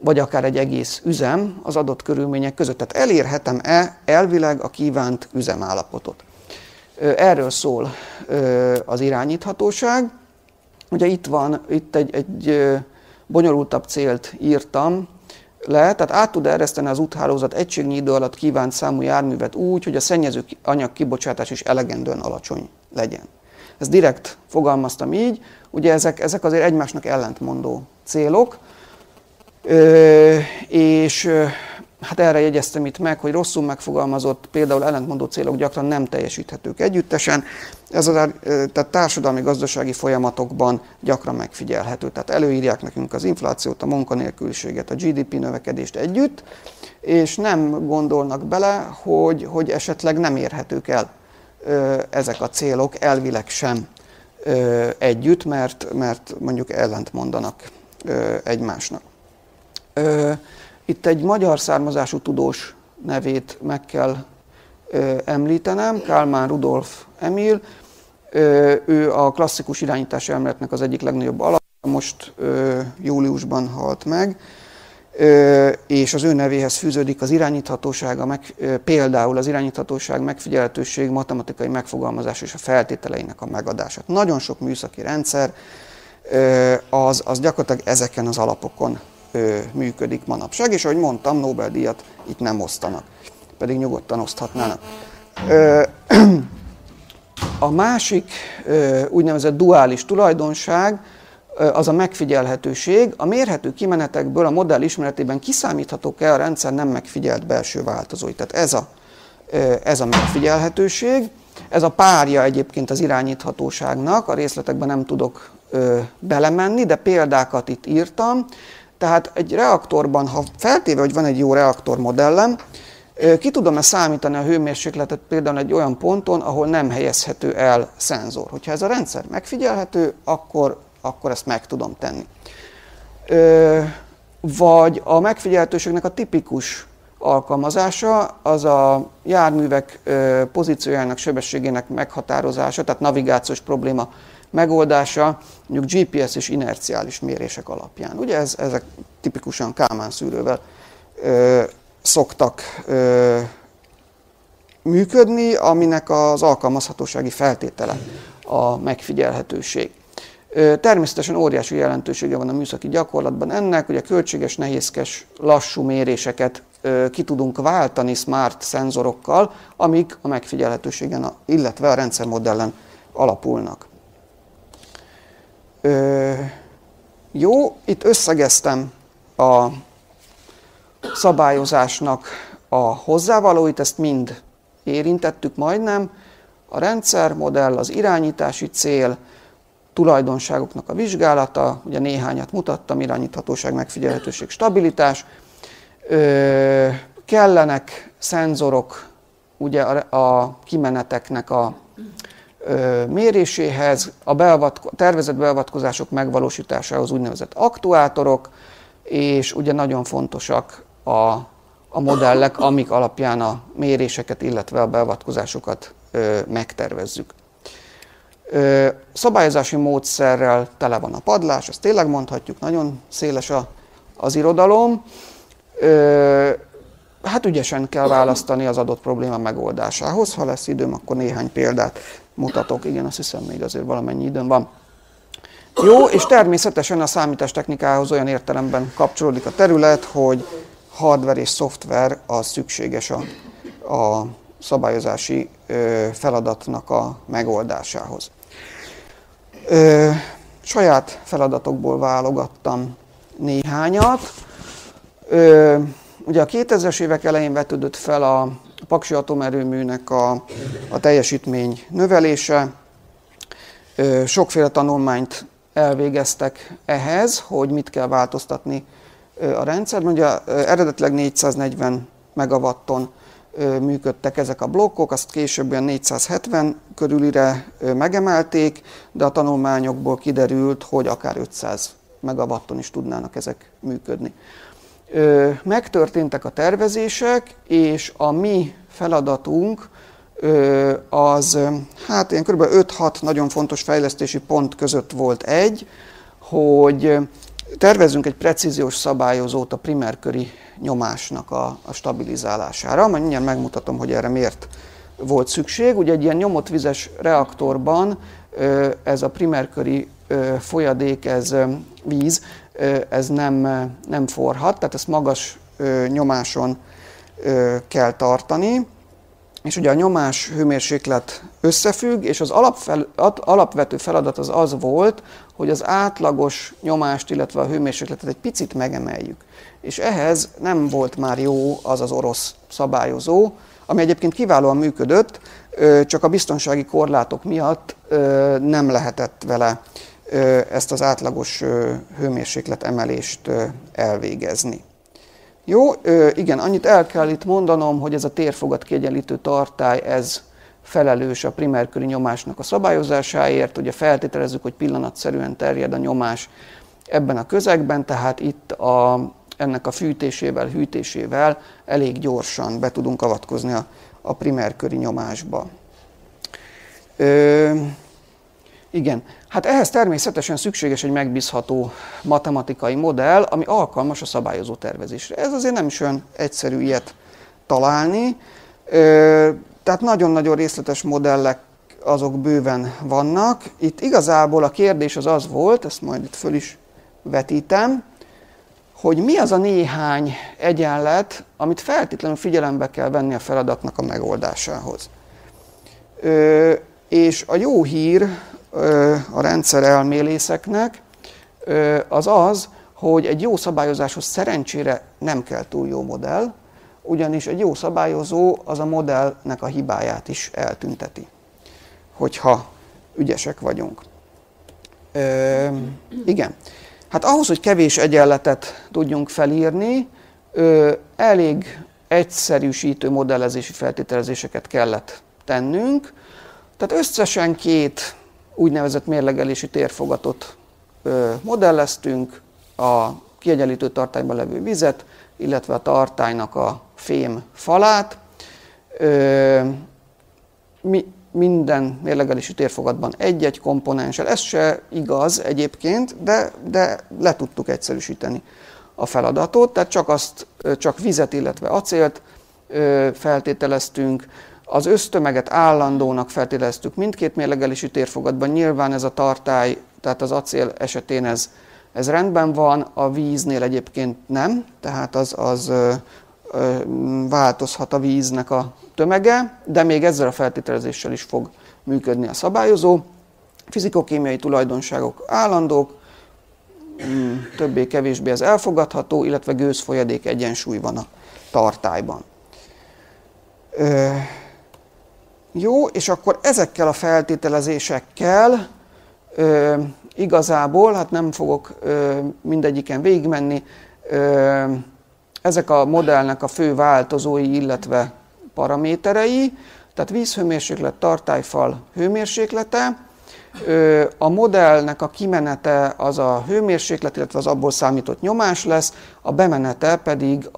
vagy akár egy egész üzem az adott körülmények között. Tehát elérhetem-e elvileg a kívánt üzemállapotot? Erről szól az irányíthatóság. Ugye itt van, itt egy bonyolultabb célt írtam le, tehát át tud ereszteni az úthálózat egységnyi idő alatt kívánt számú járművet úgy, hogy a szennyező anyag kibocsátás is elegendően alacsony legyen. Ezt direkt fogalmaztam így, ugye ezek azért egymásnak ellentmondó célok, és hát erre jegyeztem itt meg, hogy rosszul megfogalmazott, például ellentmondó célok gyakran nem teljesíthetők együttesen, ez a társadalmi-gazdasági folyamatokban gyakran megfigyelhető. Tehát előírják nekünk az inflációt, a munkanélküliséget, a GDP növekedést együtt, és nem gondolnak bele, hogy esetleg nem érhetők el ezek a célok elvileg sem együtt, mert mondjuk ellentmondanak egymásnak. Itt egy magyar származású tudós nevét meg kell említenem, Kálmán Rudolf Emil. Ő a klasszikus irányítási elméletnek az egyik legnagyobb alapja, most júliusban halt meg, és az ő nevéhez fűződik az irányíthatóság, például az irányíthatóság, megfigyelhetőség, matematikai megfogalmazás és a feltételeinek a megadását. Nagyon sok műszaki rendszer az gyakorlatilag ezeken az alapokon működik manapság, és ahogy mondtam, Nobel-díjat itt nem osztanak, pedig nyugodtan oszthatnának. A másik úgynevezett duális tulajdonság az a megfigyelhetőség. A mérhető kimenetekből a modell ismeretében kiszámíthatók-e a rendszer nem megfigyelt belső változói. Tehát ez a megfigyelhetőség, ez a párja egyébként az irányíthatóságnak, a részletekben nem tudok belemenni, de példákat itt írtam. Tehát egy reaktorban, ha feltéve, hogy van egy jó reaktormodellem, ki tudom-e számítani a hőmérsékletet például egy olyan ponton, ahol nem helyezhető el szenzor. Hogyha ez a rendszer megfigyelhető, akkor ezt meg tudom tenni. Vagy a megfigyelhetőségnek a tipikus alkalmazása az a járművek pozíciójának, sebességének meghatározása, tehát navigációs probléma megoldása, mondjuk GPS és inerciális mérések alapján. Ugye ezek tipikusan Kálmán szűrővel szoktak működni, aminek az alkalmazhatósági feltétele a megfigyelhetőség. Természetesen óriási jelentősége van a műszaki gyakorlatban ennek, hogy a költséges, nehézkes, lassú méréseket ki tudunk váltani smart szenzorokkal, amik a megfigyelhetőségen, illetve a rendszermodellen alapulnak. Jó, itt összegeztem a szabályozásnak a hozzávalóit, ezt mind érintettük majdnem. A rendszermodell, az irányítási cél, tulajdonságoknak a vizsgálata, ugye néhányat mutattam, irányíthatóság, megfigyelhetőség, stabilitás. Kellenek szenzorok ugye a kimeneteknek a méréséhez, a tervezett beavatkozások megvalósításához úgynevezett aktuátorok, és ugye nagyon fontosak a modellek, amik alapján a méréseket, illetve a beavatkozásokat megtervezzük. Szabályozási módszerrel tele van a padlás, ezt tényleg mondhatjuk, nagyon széles az irodalom. Hát ügyesen kell választani az adott probléma megoldásához. Ha lesz időm, akkor néhány példát mutatok. Igen, azt hiszem, még azért valamennyi időm van. Jó, és természetesen a számítástechnikához olyan értelemben kapcsolódik a terület, hogy hardware és szoftver az szükséges a szabályozási feladatnak a megoldásához. Saját feladatokból válogattam néhányat. Ugye a 2000-es évek elején vetődött fel a Paksi atomerőműnek a teljesítmény növelése. Sokféle tanulmányt elvégeztek ehhez, hogy mit kell változtatni a rendszerben. Ugye eredetileg 440 megawatton működtek ezek a blokkok, azt később olyan 470 körülire megemelték, de a tanulmányokból kiderült, hogy akár 500 megawatton is tudnának ezek működni. Megtörténtek a tervezések, és a mi feladatunk az, hát ilyen kb. 5-6 nagyon fontos fejlesztési pont között volt egy, hogy Tervezünk egy precíziós szabályozót a primárköri nyomásnak a stabilizálására, majd mindjárt megmutatom, hogy erre miért volt szükség. Ugye egy ilyen nyomott vizes reaktorban ez a primárköri folyadék, ez víz, ez nem forhat, tehát ezt magas nyomáson kell tartani. És ugye a nyomás hőmérséklet összefügg, és az alapvető feladat az az volt, hogy az átlagos nyomást, illetve a hőmérsékletet egy picit megemeljük. És ehhez nem volt már jó az az orosz szabályozó, ami egyébként kiválóan működött, csak a biztonsági korlátok miatt nem lehetett vele ezt az átlagos hőmérséklet emelést elvégezni. Jó, igen, annyit el kell itt mondanom, hogy ez a térfogat kiegyenlítő tartály, ez felelős a primárköri nyomásnak a szabályozásáért. Ugye feltételezzük, hogy pillanatszerűen terjed a nyomás ebben a közegben, tehát itt ennek a fűtésével, hűtésével elég gyorsan be tudunk avatkozni a primárköri nyomásba. Igen, hát ehhez természetesen szükséges egy megbízható matematikai modell, ami alkalmas a szabályozó tervezésre. Ez azért nem is olyan egyszerű ilyet találni, tehát nagyon-nagyon részletes modellek azok bőven vannak. Itt igazából a kérdés az az volt, ezt majd itt föl is vetítem, hogy mi az a néhány egyenlet, amit feltétlenül figyelembe kell venni a feladatnak a megoldásához. És a jó hír a rendszerelmélészeknek az az, hogy egy jó szabályozáshoz szerencsére nem kell túl jó modell, ugyanis egy jó szabályozó az a modellnek a hibáját is eltünteti, hogyha ügyesek vagyunk. Igen, hát ahhoz, hogy kevés egyenletet tudjunk felírni, elég egyszerűsítő modellezési feltételezéseket kellett tennünk, tehát összesen két úgynevezett mérlegelési térfogatot modelleztünk, a kiegyenlítő tartályban levő vizet, illetve a tartálynak a fém falát. Minden mérlegelési térfogatban egy-egy komponenssel, ez se igaz egyébként, de le tudtuk egyszerűsíteni a feladatot, tehát csak vizet, illetve acélt feltételeztünk. Az össztömeget állandónak feltételeztük mindkét mérlegelési térfogatban, nyilván ez a tartály, tehát az acél esetén ez rendben van, a víznél egyébként nem, tehát az változhat a víznek a tömege, de még ezzel a feltételezéssel is fog működni a szabályozó. Fizikokémiai tulajdonságok állandók, többé-kevésbé ez elfogadható, illetve gőzfolyadék egyensúly van a tartályban. Jó, és akkor ezekkel a feltételezésekkel igazából, hát nem fogok mindegyiken végigmenni, ezek a modellnek a fő változói, illetve paraméterei, tehát vízhőmérséklet, tartályfal hőmérséklete, a modellnek a kimenete az a hőmérséklet, illetve az abból számított nyomás lesz, a bemenete pedig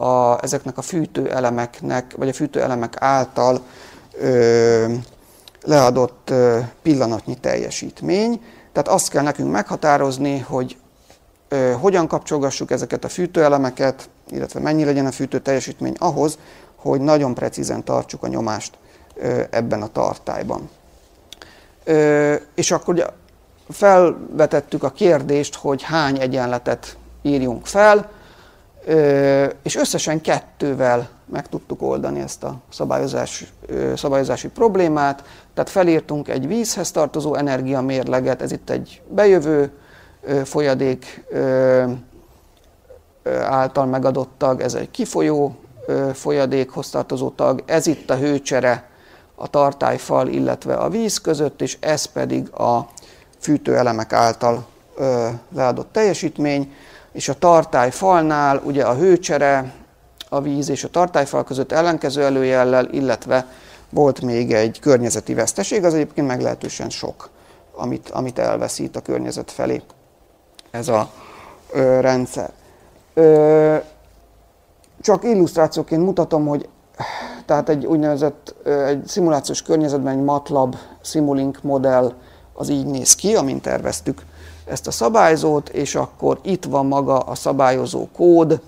ezeknek a fűtőelemeknek, vagy a fűtőelemek által leadott pillanatnyi teljesítmény. Tehát azt kell nekünk meghatározni, hogy hogyan kapcsolgassuk ezeket a fűtőelemeket, illetve mennyi legyen a fűtő teljesítmény ahhoz, hogy nagyon precízen tartsuk a nyomást ebben a tartályban. És akkor ugye felvetettük a kérdést, hogy hány egyenletet írjunk fel, és összesen kettővel meg tudtuk oldani ezt a szabályozási problémát. Tehát felírtunk egy vízhez tartozó energiamérleget, ez itt egy bejövő folyadék által megadott tag, ez egy kifolyó folyadékhoz tartozó tag, ez itt a hőcsere a tartályfal, illetve a víz között, és ez pedig a fűtőelemek által leadott teljesítmény, és a tartályfalnál ugye a hőcsere, a víz és a tartályfal között ellenkező előjellel, illetve volt még egy környezeti veszteség, az egyébként meglehetősen sok, amit elveszít a környezet felé ez a rendszer. Csak illusztrációként mutatom, hogy tehát egy úgynevezett szimulációs környezetben egy MATLAB Simulink modell az így néz ki, amint terveztük ezt a szabályzót, és akkor itt van maga a szabályozó kód,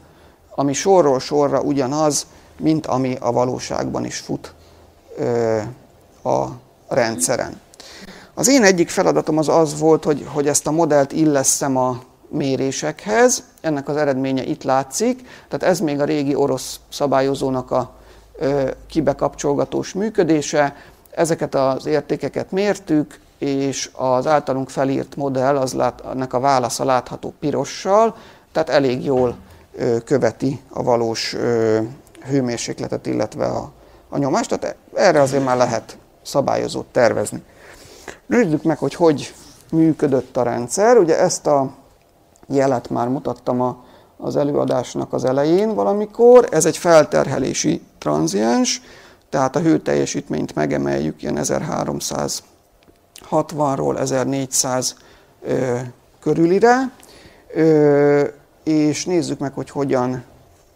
ami sorról sorra ugyanaz, mint ami a valóságban is fut a rendszeren. Az én egyik feladatom az az volt, hogy ezt a modellt illesszem a mérésekhez. Ennek az eredménye itt látszik, tehát ez még a régi orosz szabályozónak a kibekapcsolgatós működése. Ezeket az értékeket mértük, és az általunk felírt modell, ennek a válasza látható pirossal, tehát elég jól követi a valós hőmérsékletet, illetve a nyomást, tehát erre azért már lehet szabályozót tervezni. Nézzük meg, hogy hogy működött a rendszer. Ugye ezt a jelet már mutattam az előadásnak az elején valamikor. Ez egy felterhelési tranziens, tehát a hőteljesítményt megemeljük ilyen 1360-ról 1400 körülire, és nézzük meg, hogy hogyan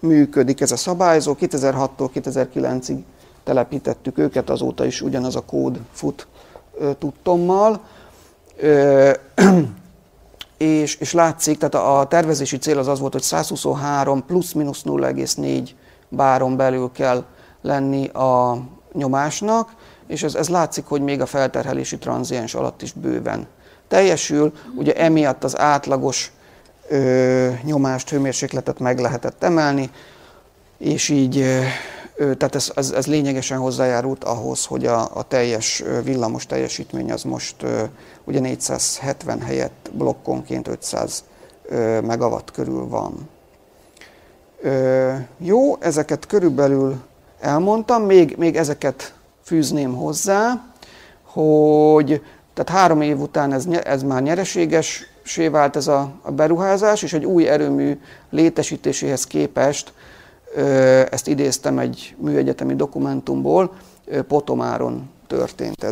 működik ez a szabályzó. 2006-tól 2009-ig telepítettük őket, azóta is ugyanaz a kód fut tudtommal, és látszik, tehát a tervezési cél az az volt, hogy 123 plusz-minusz 0,4 báron belül kell lenni a nyomásnak, és ez látszik, hogy még a felterhelési tranziens alatt is bőven teljesül. Ugye emiatt az átlagos nyomást, hőmérsékletet meg lehetett emelni, és így tehát ez lényegesen hozzájárult ahhoz, hogy a teljes villamos teljesítmény az most ugye 470 helyett blokkonként 500 megawatt körül van. Jó, ezeket körülbelül elmondtam, még ezeket fűzném hozzá, hogy tehát 3 év után ez már nyereségessé vált ez a beruházás, és egy új erőmű létesítéséhez képest, ezt idéztem egy műegyetemi dokumentumból, Potomáron történt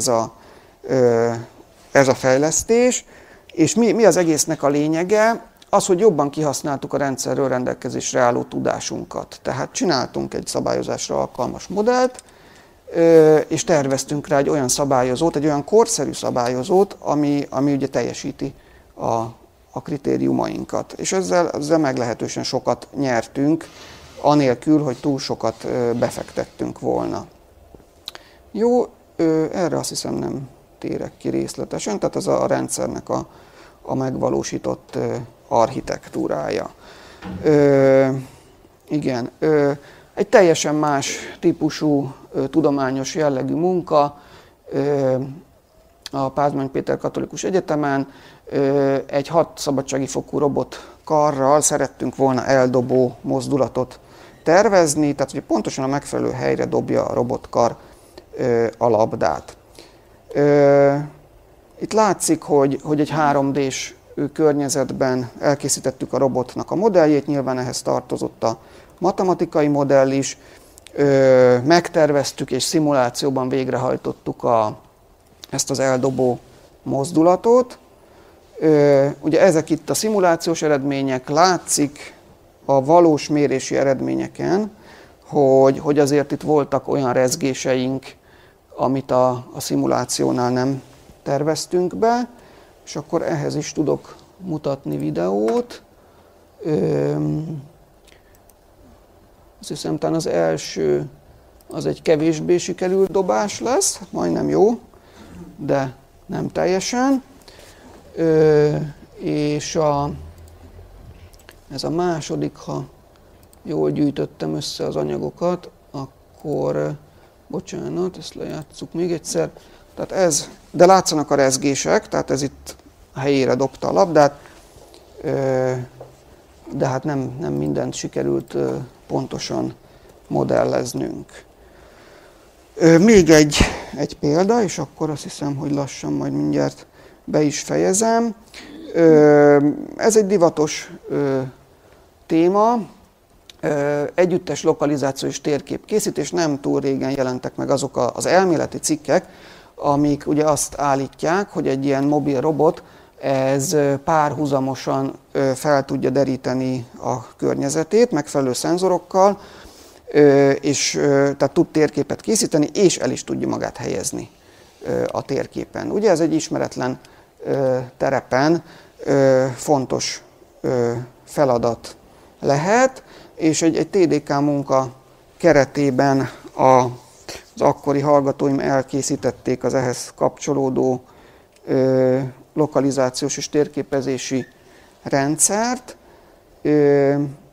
ez a fejlesztés, és mi az egésznek a lényege? Az, hogy jobban kihasználtuk a rendszerről rendelkezésre álló tudásunkat. Tehát csináltunk egy szabályozásra alkalmas modellt, és terveztünk rá egy olyan szabályozót, egy olyan korszerű szabályozót, ami ugye teljesíti a kritériumainkat. És ezzel meglehetősen sokat nyertünk, anélkül, hogy túl sokat befektettünk volna. Jó, erre azt hiszem nem térek ki részletesen, tehát ez a rendszernek a megvalósított architektúrája. Igen, egy teljesen más típusú tudományos jellegű munka a Pázmány Péter Katolikus Egyetemen. Egy 6 szabadsági fokú robotkarral szerettünk volna eldobó mozdulatot tervezni, tehát hogy pontosan a megfelelő helyre dobja a robotkar a labdát. Itt látszik, hogy egy 3D-s környezetben elkészítettük a robotnak a modelljét, nyilván ehhez tartozott a matematikai modell is, megterveztük és szimulációban végrehajtottuk ezt az eldobó mozdulatot. Ugye ezek itt a szimulációs eredmények, látszik a valós mérési eredményeken, hogy azért itt voltak olyan rezgéseink, amit a szimulációnál nem terveztünk be, és akkor ehhez is tudok mutatni videót. Azt hiszem, talán az első az egy kevésbé sikerült dobás lesz, majdnem jó, de nem teljesen. És ez a második, ha jól gyűjtöttem össze az anyagokat, akkor, bocsánat, ezt lejátsszuk még egyszer. Tehát ez, de látszanak a rezgések, tehát ez itt helyére dobta a labdát, de hát nem mindent sikerült pontosan modelleznünk. Még egy példa, és akkor azt hiszem, hogy lassan majd mindjárt be is fejezem. Ez egy divatos téma. Együttes lokalizáció és térképkészítés. Nem túl régen jelentek meg azok az elméleti cikkek, amik ugye azt állítják, hogy egy ilyen mobil robot ez párhuzamosan fel tudja deríteni a környezetét megfelelő szenzorokkal, és tehát tud térképet készíteni, és el is tudja magát helyezni a térképen. Ugye ez egy ismeretlen terepen fontos feladat lehet, és egy TDK munka keretében az akkori hallgatóim elkészítették az ehhez kapcsolódó lokalizációs és térképezési rendszert.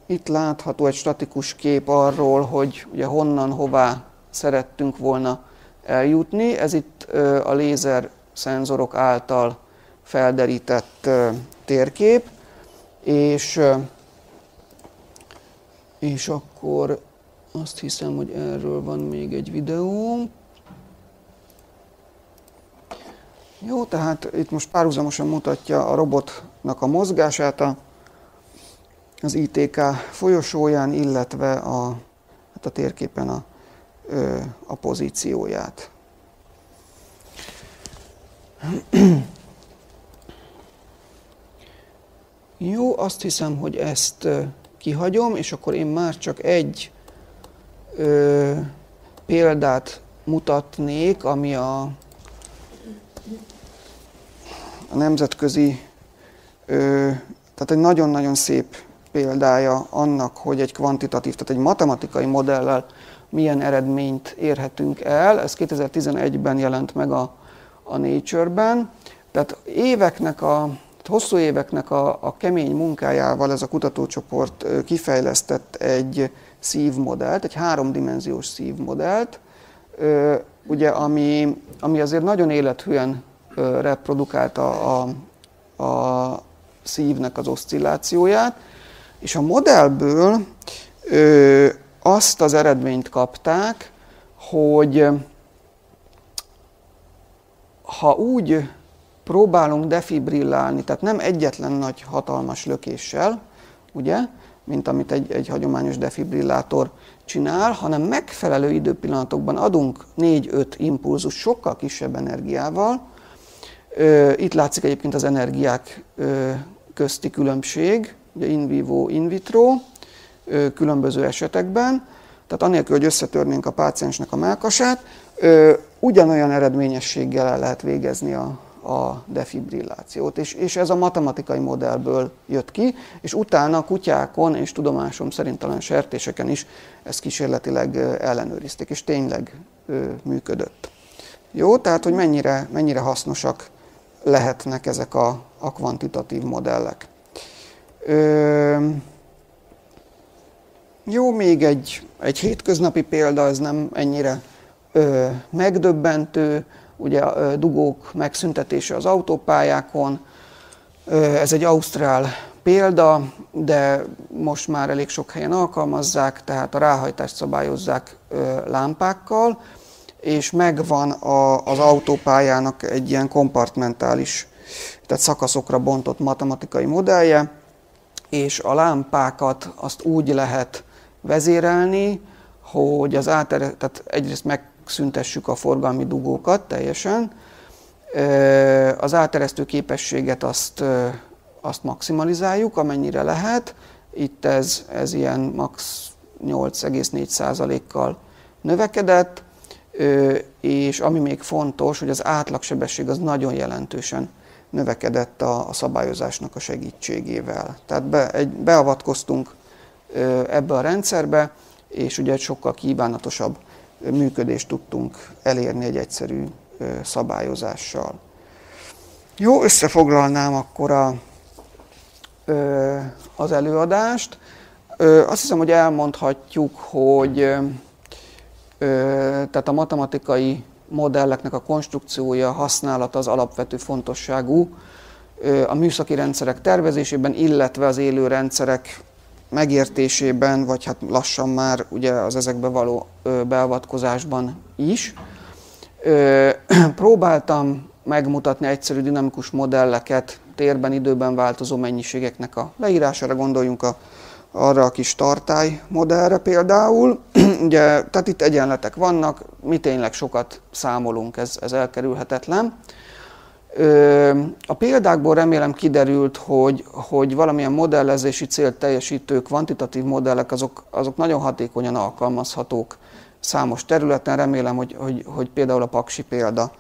Itt látható egy statikus kép arról, hogy ugye honnan, hová szerettünk volna eljutni. Ez itt a lézerszenzorok által felderített térkép, és akkor azt hiszem, hogy erről van még egy videóm. Jó, tehát itt most párhuzamosan mutatja a robotnak a mozgását az ITK folyosóján, illetve a térképen a pozícióját. Jó, azt hiszem, hogy ezt kihagyom, és akkor én már csak egy példát mutatnék, ami a nemzetközi, tehát egy nagyon-nagyon szép példája annak, hogy egy kvantitatív, tehát egy matematikai modellel milyen eredményt érhetünk el. Ez 2011-ben jelent meg a Nature-ben. Tehát éveknek hosszú éveknek a kemény munkájával ez a kutatócsoport kifejlesztett egy szívmodellt, egy háromdimenziós szívmodellt, ugye, ami azért nagyon élethűen reprodukálta a szívnek az oszcillációját, és a modellből azt az eredményt kapták, hogy ha úgy próbálunk defibrillálni, tehát nem egyetlen nagy hatalmas lökéssel, ugye, mint amit egy hagyományos defibrillátor csinál, hanem megfelelő időpillanatokban adunk 4-5 impulzus sokkal kisebb energiával. Itt látszik egyébként az energiák közti különbség, ugye in vivo, in vitro, különböző esetekben, tehát anélkül, hogy összetörnénk a páciensnek a mellkasát, ugyanolyan eredményességgel el lehet végezni a defibrillációt, és ez a matematikai modellből jött ki, és utána kutyákon és tudomásom szerint talán sertéseken is ezt kísérletileg ellenőrizték, és tényleg működött. Jó, tehát hogy mennyire hasznosak lehetnek ezek a kvantitatív modellek. Jó, még egy hétköznapi példa, ez nem ennyire megdöbbentő, ugye dugók megszüntetése az autópályákon. Ez egy ausztrál példa, de most már elég sok helyen alkalmazzák, tehát a ráhajtást szabályozzák lámpákkal, és megvan az autópályának egy ilyen kompartmentális, tehát szakaszokra bontott matematikai modellje, és a lámpákat azt úgy lehet vezérelni, hogy tehát egyrészt megszüntessük a forgalmi dugókat teljesen, az áteresztő képességet azt maximalizáljuk, amennyire lehet. Itt ez ilyen max 8,4%-kal növekedett, és ami még fontos, hogy az átlagsebesség az nagyon jelentősen növekedett a szabályozásnak a segítségével. Tehát beavatkoztunk ebbe a rendszerbe, és ugye egy sokkal kívánatosabb működést tudtunk elérni egy egyszerű szabályozással. Jó, összefoglalnám akkor az előadást. Azt hiszem, hogy elmondhatjuk, hogy tehát a matematikai modelleknek a konstrukciója, használata az alapvető fontosságú a műszaki rendszerek tervezésében, illetve az élő rendszerek megértésében, vagy hát lassan már ugye az ezekbe való beavatkozásban is. Próbáltam megmutatni egyszerű dinamikus modelleket térben, időben változó mennyiségeknek a leírására, gondoljunk arra a kis tartály modellre például. Ugye, tehát itt egyenletek vannak, mi tényleg sokat számolunk, ez elkerülhetetlen. A példákból remélem kiderült, hogy valamilyen modellezési célt teljesítő kvantitatív modellek, azok nagyon hatékonyan alkalmazhatók számos területen. Remélem, hogy például a Paksi példa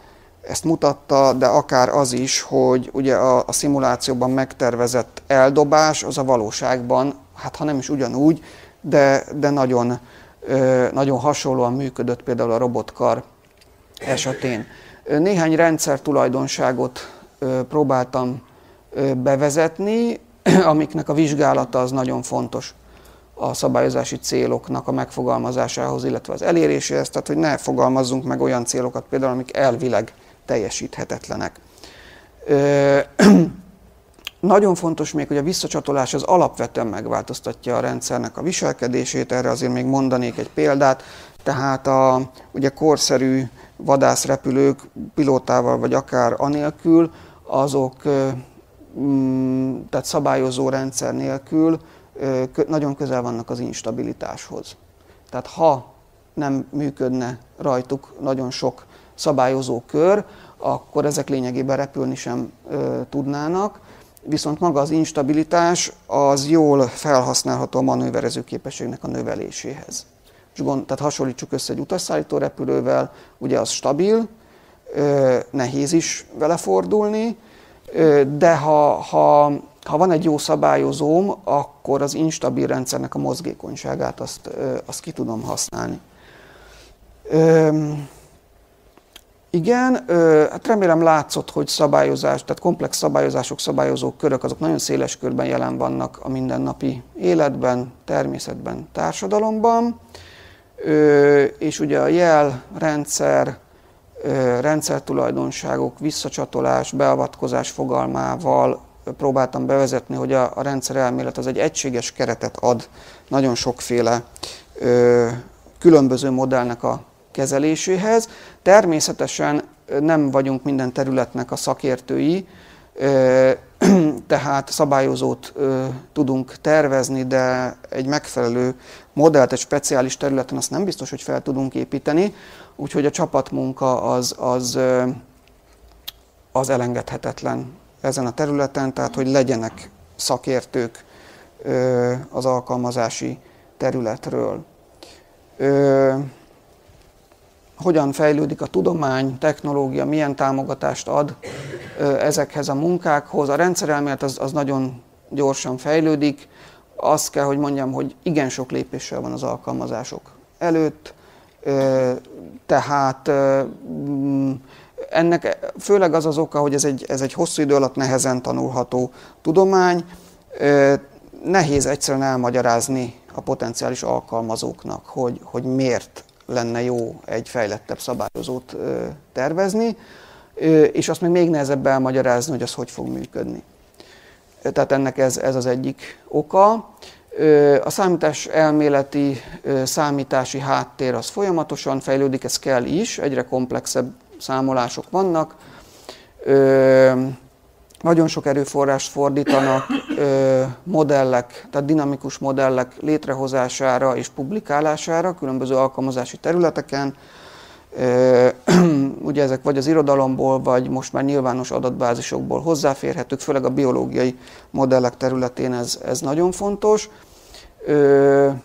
Ezt mutatta, de akár az is, hogy ugye a szimulációban megtervezett eldobás az a valóságban, hát ha nem is ugyanúgy, de nagyon hasonlóan működött például a robotkar esetén. Néhány rendszer tulajdonságot próbáltam bevezetni, amiknek a vizsgálata az nagyon fontos a szabályozási céloknak a megfogalmazásához, illetve az eléréséhez, tehát hogy ne fogalmazzunk meg olyan célokat például, amik elvileg teljesíthetetlenek. Nagyon fontos még, hogy a visszacsatolás az alapvetően megváltoztatja a rendszernek a viselkedését, erre azért még mondanék egy példát, tehát ugye korszerű vadászrepülők pilótával vagy akár anélkül, azok tehát szabályozó rendszer nélkül nagyon közel vannak az instabilitáshoz. Tehát ha nem működne rajtuk nagyon sok szabályozó kör, akkor ezek lényegében repülni sem tudnának, viszont maga az instabilitás az jól felhasználható a manőverező képességnek a növeléséhez. Tehát hasonlítsuk össze egy utasszállító repülővel, ugye az stabil, nehéz is vele fordulni, de ha van egy jó szabályozóm, akkor az instabil rendszernek a mozgékonyságát azt ki tudom használni. Igen, hát remélem látszott, hogy szabályozás, tehát komplex szabályozások, szabályozó körök, azok nagyon széles körben jelen vannak a mindennapi életben, természetben, társadalomban. És ugye a jel, rendszertulajdonságok, visszacsatolás, beavatkozás fogalmával próbáltam bevezetni, hogy a rendszerelmélet az egy egységes keretet ad nagyon sokféle különböző modellnek a kezeléséhez. Természetesen nem vagyunk minden területnek a szakértői, tehát szabályozót tudunk tervezni, de egy megfelelő modellt egy speciális területen azt nem biztos, hogy fel tudunk építeni, úgyhogy a csapatmunka az elengedhetetlen ezen a területen, tehát hogy legyenek szakértők az alkalmazási területről. Hogyan fejlődik a tudomány, technológia, milyen támogatást ad ezekhez a munkákhoz. A rendszerelmélet az nagyon gyorsan fejlődik. Azt kell, hogy mondjam, hogy igen sok lépéssel van az alkalmazások előtt, tehát ennek főleg az az oka, hogy ez egy hosszú idő alatt nehezen tanulható tudomány, nehéz egyszerűen elmagyarázni a potenciális alkalmazóknak, hogy miért lenne jó egy fejlettebb szabályozót tervezni, és azt még nehezebb elmagyarázni, hogy az hogy fog működni. Tehát ennek ez az egyik oka. A számításelméleti számítási háttér az folyamatosan fejlődik, ez kell is, egyre komplexebb számolások vannak. Nagyon sok erőforrást fordítanak modellek, tehát dinamikus modellek létrehozására és publikálására különböző alkalmazási területeken. Ugye ezek vagy az irodalomból, vagy most már nyilvános adatbázisokból hozzáférhetők, főleg a biológiai modellek területén ez nagyon fontos.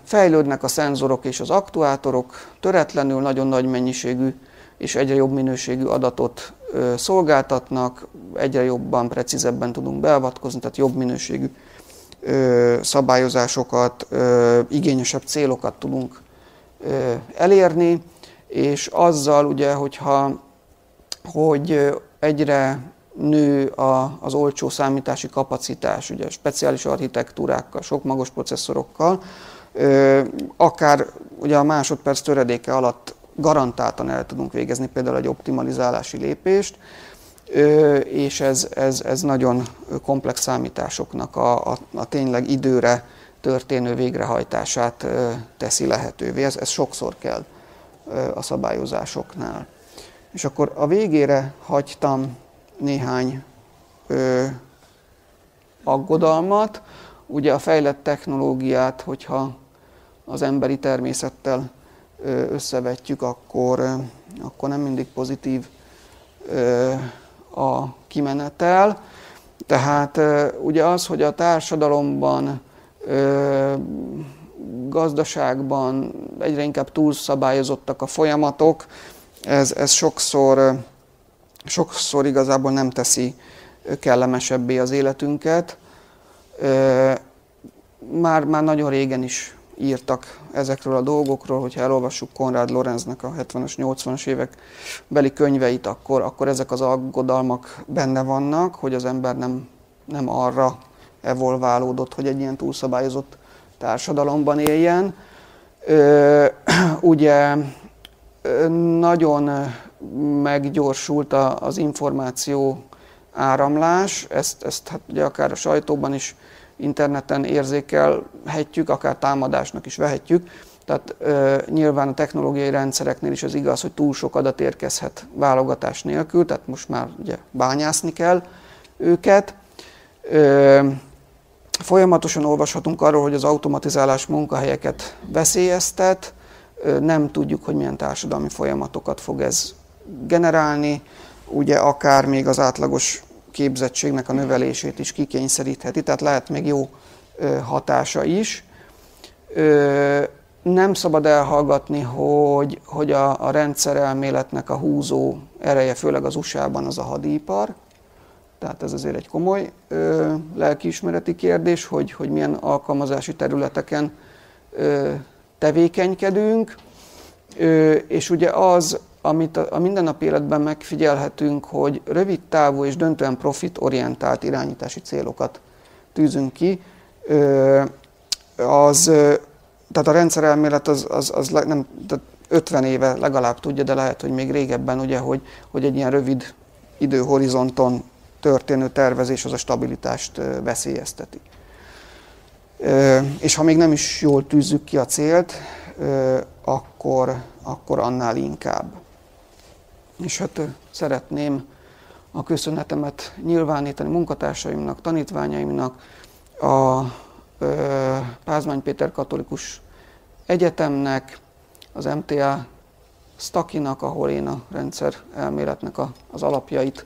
Fejlődnek a szenzorok és az aktuátorok, töretlenül nagyon nagy mennyiségű és egyre jobb minőségű adatot szolgáltatnak, egyre jobban, precízebben tudunk beavatkozni, tehát jobb minőségű szabályozásokat, igényesebb célokat tudunk elérni, és azzal ugye, hogy egyre nő az olcsó számítási kapacitás, ugye speciális architektúrákkal, sokmagos processzorokkal, akár ugye a másodperc töredéke alatt garantáltan el tudunk végezni például egy optimalizálási lépést, és ez nagyon komplex számításoknak a tényleg időre történő végrehajtását teszi lehetővé. Ez sokszor kell a szabályozásoknál. És akkor a végére hagytam néhány aggodalmat. Ugye a fejlett technológiát, hogyha az emberi természettel összevetjük, akkor nem mindig pozitív a kimenetel. Tehát ugye az, hogy a társadalomban, gazdaságban egyre inkább túlszabályozottak a folyamatok, ez sokszor sokszor igazából nem teszi kellemesebbé az életünket. Már nagyon régen is írtak ezekről a dolgokról, hogyha elolvassuk Konrád Lorenznek a 70-es, 80-as évek beli könyveit, akkor ezek az aggodalmak benne vannak, hogy az ember nem arra evolválódott, hogy egy ilyen túlszabályozott társadalomban éljen. Ugye nagyon meggyorsult az információ áramlás, ezt hát ugye akár a sajtóban is, interneten érzékelhetjük, akár támadásnak is vehetjük. Tehát nyilván a technológiai rendszereknél is az igaz, hogy túl sok adat érkezhet válogatás nélkül, tehát most már ugye bányászni kell őket. Folyamatosan olvashatunk arról, hogy az automatizálás munkahelyeket veszélyeztet, nem tudjuk, hogy milyen társadalmi folyamatokat fog ez generálni, ugye akár még az átlagos képzettségnek a növelését is kikényszerítheti, tehát lehet még jó hatása is. Nem szabad elhallgatni, hogy a rendszerelméletnek a húzó ereje, főleg az USA-ban, az a hadipar. Tehát ez azért egy komoly lelkiismereti kérdés, hogy milyen alkalmazási területeken tevékenykedünk. És ugye az, amit a mindennapi életben megfigyelhetünk, hogy rövid távú és döntően profitorientált irányítási célokat tűzünk ki, tehát a rendszerelmélet az nem, tehát 50 éve legalább tudja, de lehet, hogy még régebben, ugye, hogy egy ilyen rövid időhorizonton történő tervezés az a stabilitást veszélyezteti. És ha még nem is jól tűzzük ki a célt, akkor annál inkább. És hát szeretném a köszönetemet nyilvánítani munkatársaimnak, tanítványaimnak, a Pázmány Péter Katolikus Egyetemnek, az MTA Sztakinak, ahol én a rendszer elméletnek az alapjait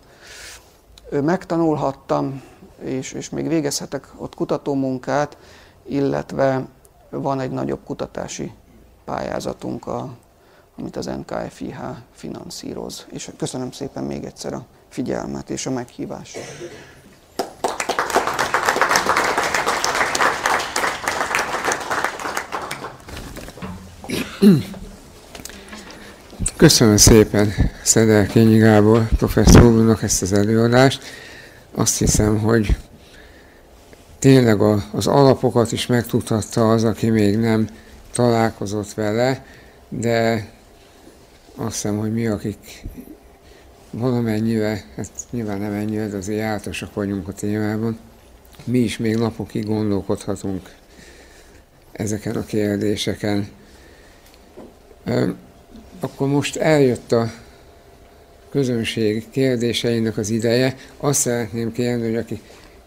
megtanulhattam, és még végezhetek ott kutatómunkát, illetve van egy nagyobb kutatási pályázatunk, amit az NKFIH finanszíroz. És köszönöm szépen még egyszer a figyelmet és a meghívást. Köszönöm szépen Szederkényi Gábor professzor úrnak ezt az előadást. Azt hiszem, hogy tényleg az alapokat is megtudhatta az, aki még nem találkozott vele, de azt hiszem, hogy mi, akik valamennyire, hát nyilván nem ennyire, de azért járatosak vagyunk a témában, mi is még napokig gondolkodhatunk ezeken a kérdéseken. Akkor most eljött a közönség kérdéseinek az ideje. Azt szeretném kérni, hogy aki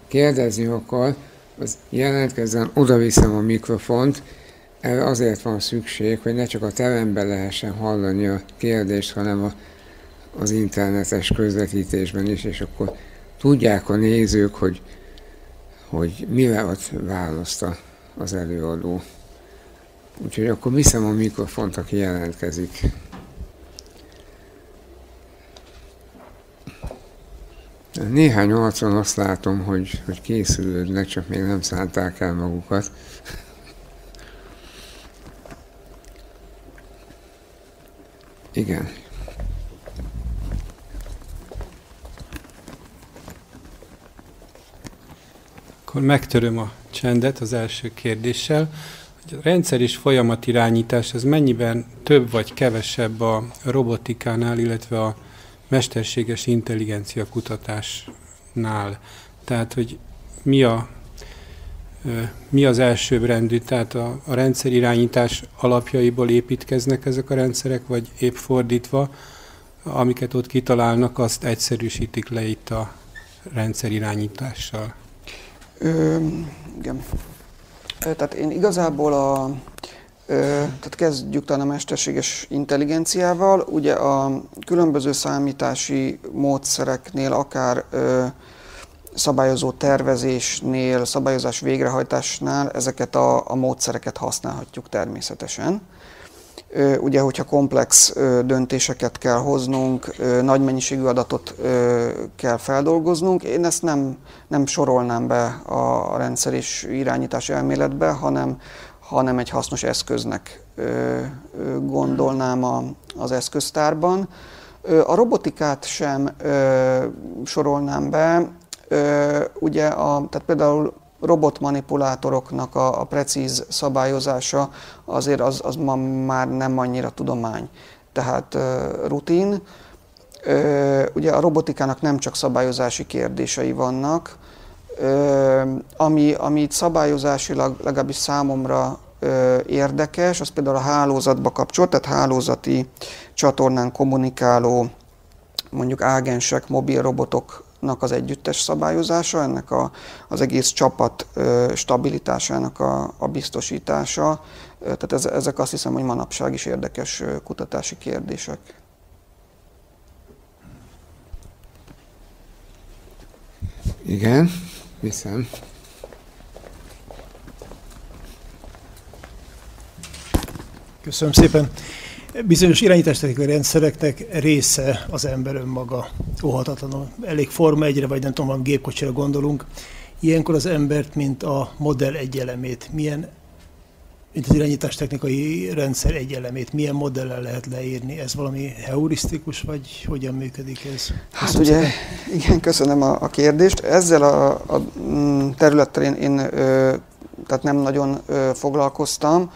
kérdezni akar, az jelentkezzen, odaviszem a mikrofont. Erre azért van szükség, hogy ne csak a teremben lehessen hallani a kérdést, hanem az internetes közvetítésben is, és akkor tudják a nézők, hogy mire ad választ az előadó. Úgyhogy akkor viszem a mikrofont, aki jelentkezik. Néhány arcon azt látom, hogy készülődnek, csak még nem szánták el magukat. Igen. Akkor megtöröm a csendet az első kérdéssel. A rendszer és folyamatirányítás, ez mennyiben több vagy kevesebb a robotikánál, illetve a mesterséges intelligencia kutatásnál? Tehát, hogy mi az elsőbbrendű, tehát a rendszerirányítás alapjaiból építkeznek ezek a rendszerek, vagy épp fordítva, amiket ott kitalálnak, azt egyszerűsítik le itt a rendszerirányítással? Igen. Tehát én igazából tehát kezdjük talán a mesterséges intelligenciával. Ugye a különböző számítási módszereknél, akár szabályozó tervezésnél, szabályozás végrehajtásnál ezeket a módszereket használhatjuk természetesen. Ugye, hogyha komplex döntéseket kell hoznunk, nagy mennyiségű adatot kell feldolgoznunk, én ezt nem sorolnám be a rendszer és irányítás elméletbe, hanem egy hasznos eszköznek gondolnám az eszköztárban. A robotikát sem sorolnám be, ugye tehát például robotmanipulátoroknak a precíz szabályozása azért az ma már nem annyira tudomány, tehát rutin. Ugye a robotikának nem csak szabályozási kérdései vannak, ami itt szabályozásilag legalábbis számomra érdekes, az például a hálózatba kapcsolt, tehát hálózati csatornán kommunikáló mondjuk ágensek, mobil robotoknak az együttes szabályozása, ennek az egész csapat stabilitásának a biztosítása. Tehát ezek azt hiszem, hogy manapság is érdekes kutatási kérdések. Igen, hiszem. Köszönöm szépen. Bizonyos irányítástechnikai rendszereknek része az ember önmaga, óhatatlanul. Elég Forma 1-re, vagy nem tudom, valami gépkocsira gondolunk. Ilyenkor az embert, mint a modell egy elemét, mint az irányítástechnikai rendszer egy elemét, milyen modellel lehet leírni? Ez valami heurisztikus, vagy hogyan működik ez? Hát ugye, igen, köszönöm a kérdést. Ezzel a területtel én tehát nem nagyon foglalkoztam.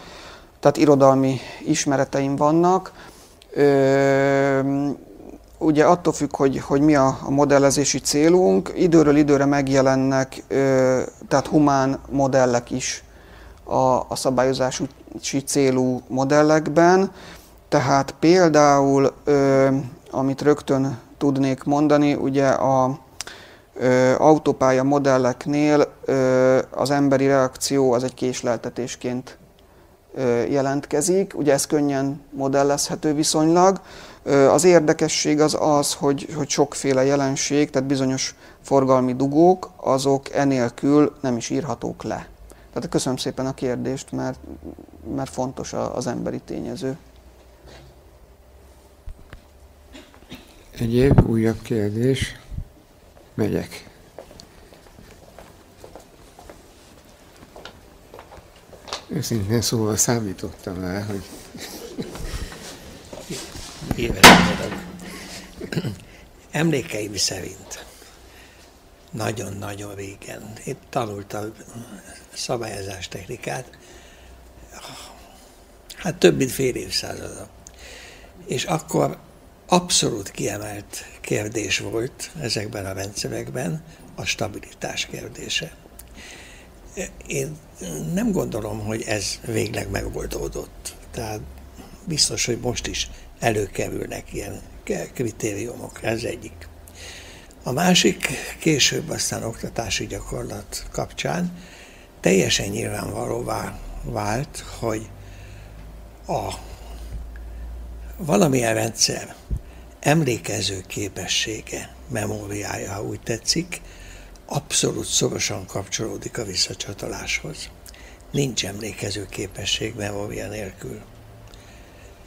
Tehát irodalmi ismereteim vannak. Ugye attól függ, hogy mi a modellezési célunk, időről időre megjelennek, tehát humán modellek is a szabályozási célú modellekben. Tehát például, amit rögtön tudnék mondani, ugye a autópálya modelleknél az emberi reakció az egy késleltetésként jelentkezik, ugye ez könnyen modellezhető viszonylag. Az érdekesség az, hogy sokféle jelenség, tehát bizonyos forgalmi dugók, azok enélkül nem is írhatók le. Tehát köszönöm szépen a kérdést, mert fontos az emberi tényező. Egyéb újabb kérdés. Megyek. Őszintén szóval számítottam rá, hogy emlékeim szerint nagyon-nagyon régen én tanultam szabályozástechnikát, hát több mint fél évszázada. És akkor abszolút kiemelt kérdés volt ezekben a rendszerekben a stabilitás kérdése. Én nem gondolom, hogy ez végleg megoldódott. Tehát biztos, hogy most is előkerülnek ilyen kritériumok, ez egyik. A másik, később aztán oktatási gyakorlat kapcsán teljesen nyilvánvalóvá vált, hogy valamilyen rendszer emlékező képessége, memóriája, ha úgy tetszik, abszolút szorosan kapcsolódik a visszacsatoláshoz. Nincs emlékező képesség memória nélkül,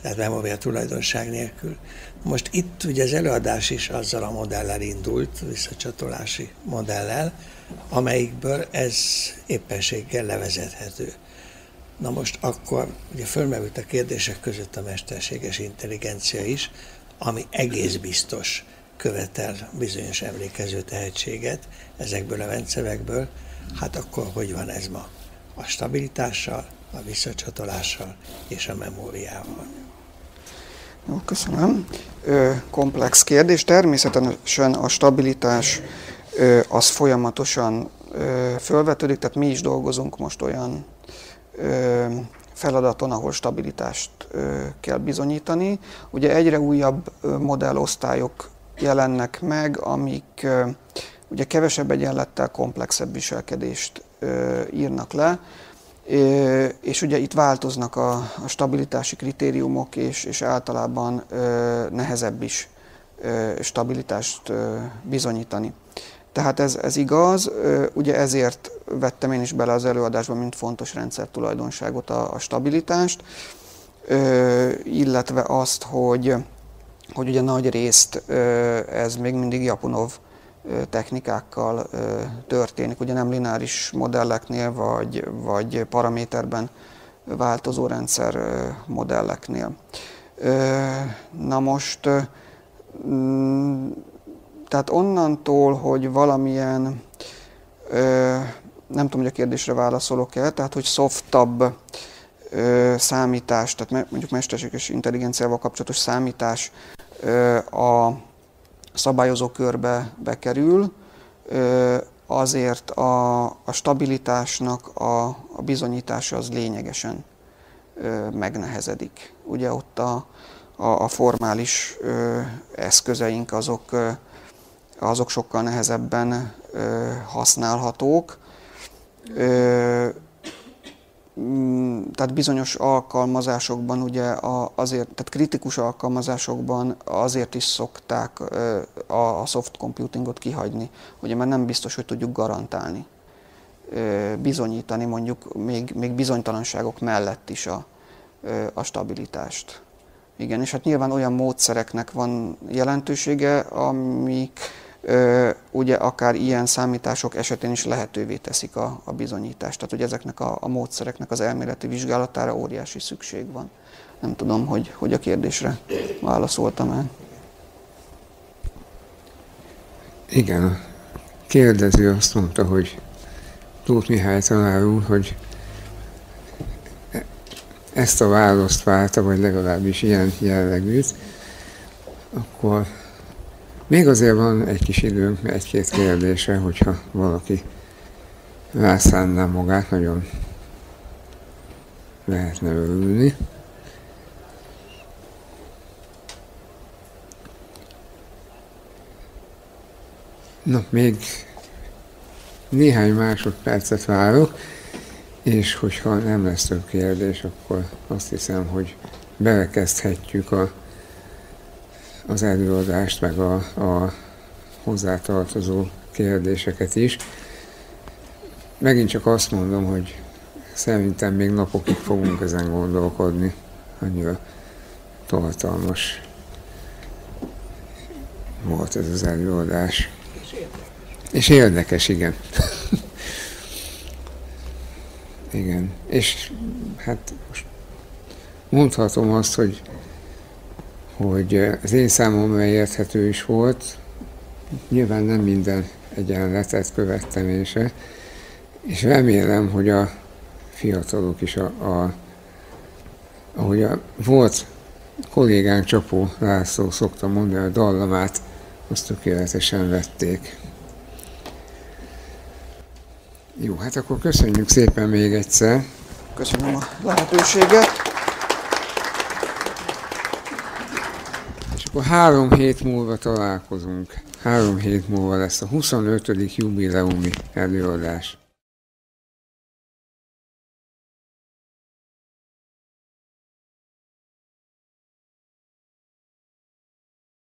tehát memória tulajdonság nélkül. Most itt ugye az előadás is azzal a modellel indult, visszacsatolási modellel, amelyikből ez éppenséggel levezethető. Na most akkor ugye fölmerült a kérdések között a mesterséges intelligencia is, ami egész biztos követel bizonyos emlékező tehetséget ezekből a rendszerekből, hát akkor hogy van ez ma? A stabilitással, a visszacsatolással és a memóriával. Jó, köszönöm. Komplex kérdés. Természetesen a stabilitás az folyamatosan fölvetődik, tehát mi is dolgozunk most olyan feladaton, ahol stabilitást kell bizonyítani. Ugye egyre újabb modellosztályok jelennek meg, amik ugye kevesebb egyenlettel komplexebb viselkedést írnak le, és ugye itt változnak a stabilitási kritériumok, és általában nehezebb is stabilitást bizonyítani. Tehát ez igaz, ugye ezért vettem én is bele az előadásba, mint fontos rendszertulajdonságot a stabilitást. illetve azt, hogy ugye nagy részt ez még mindig Ljapunov technikákkal történik, ugye nem lineáris modelleknél, vagy paraméterben változó rendszer modelleknél. Na most, tehát onnantól, hogy valamilyen, nem tudom, hogy a kérdésre válaszolok-e, tehát hogy softabb számítás, tehát mondjuk mesterséges intelligenciával kapcsolatos számítás a szabályozó körbe bekerül, azért a stabilitásnak a bizonyítása az lényegesen megnehezedik. Ugye ott a formális eszközeink azok sokkal nehezebben használhatók. Tehát bizonyos alkalmazásokban, ugye azért, tehát kritikus alkalmazásokban azért is szokták a soft computingot kihagyni, ugye már nem biztos, hogy tudjuk garantálni, bizonyítani mondjuk még bizonytalanságok mellett is a stabilitást. Igen, és hát nyilván olyan módszereknek van jelentősége, amik ugye akár ilyen számítások esetén is lehetővé teszik a bizonyítást. Tehát, hogy ezeknek a módszereknek az elméleti vizsgálatára óriási szükség van. Nem tudom, hogy a kérdésre válaszoltam-e. Igen. Kérdező azt mondta, hogy Tóth Mihály tanár úr, hogy ezt a választ várta, vagy legalábbis ilyen jellegűt, akkor még azért van egy kis időnk, egy-két kérdése, hogyha valaki rászánná magát, nagyon lehetne örülni. Na, még néhány másodpercet várok, és hogyha nem lesz több kérdés, akkor azt hiszem, hogy belekezdhetjük az előadást, meg a hozzátartozó kérdéseket is. Megint csak azt mondom, hogy szerintem még napokig fogunk ezen gondolkodni, annyira tartalmas volt ez az előadás. És érdekes, igen. Igen. És hát most mondhatom azt, hogy az én számomra érthető is volt, nyilván nem minden egyenletet követtem én se, és remélem, hogy a fiatalok is, ahogy a volt kollégánk Csapó László szokta mondani, a dallamát, azt tökéletesen vették. Jó, hát akkor köszönjük szépen még egyszer. Köszönöm a lehetőséget. Akkor 3 hét múlva találkozunk. 3 hét múlva lesz a 25. jubileumi előadás.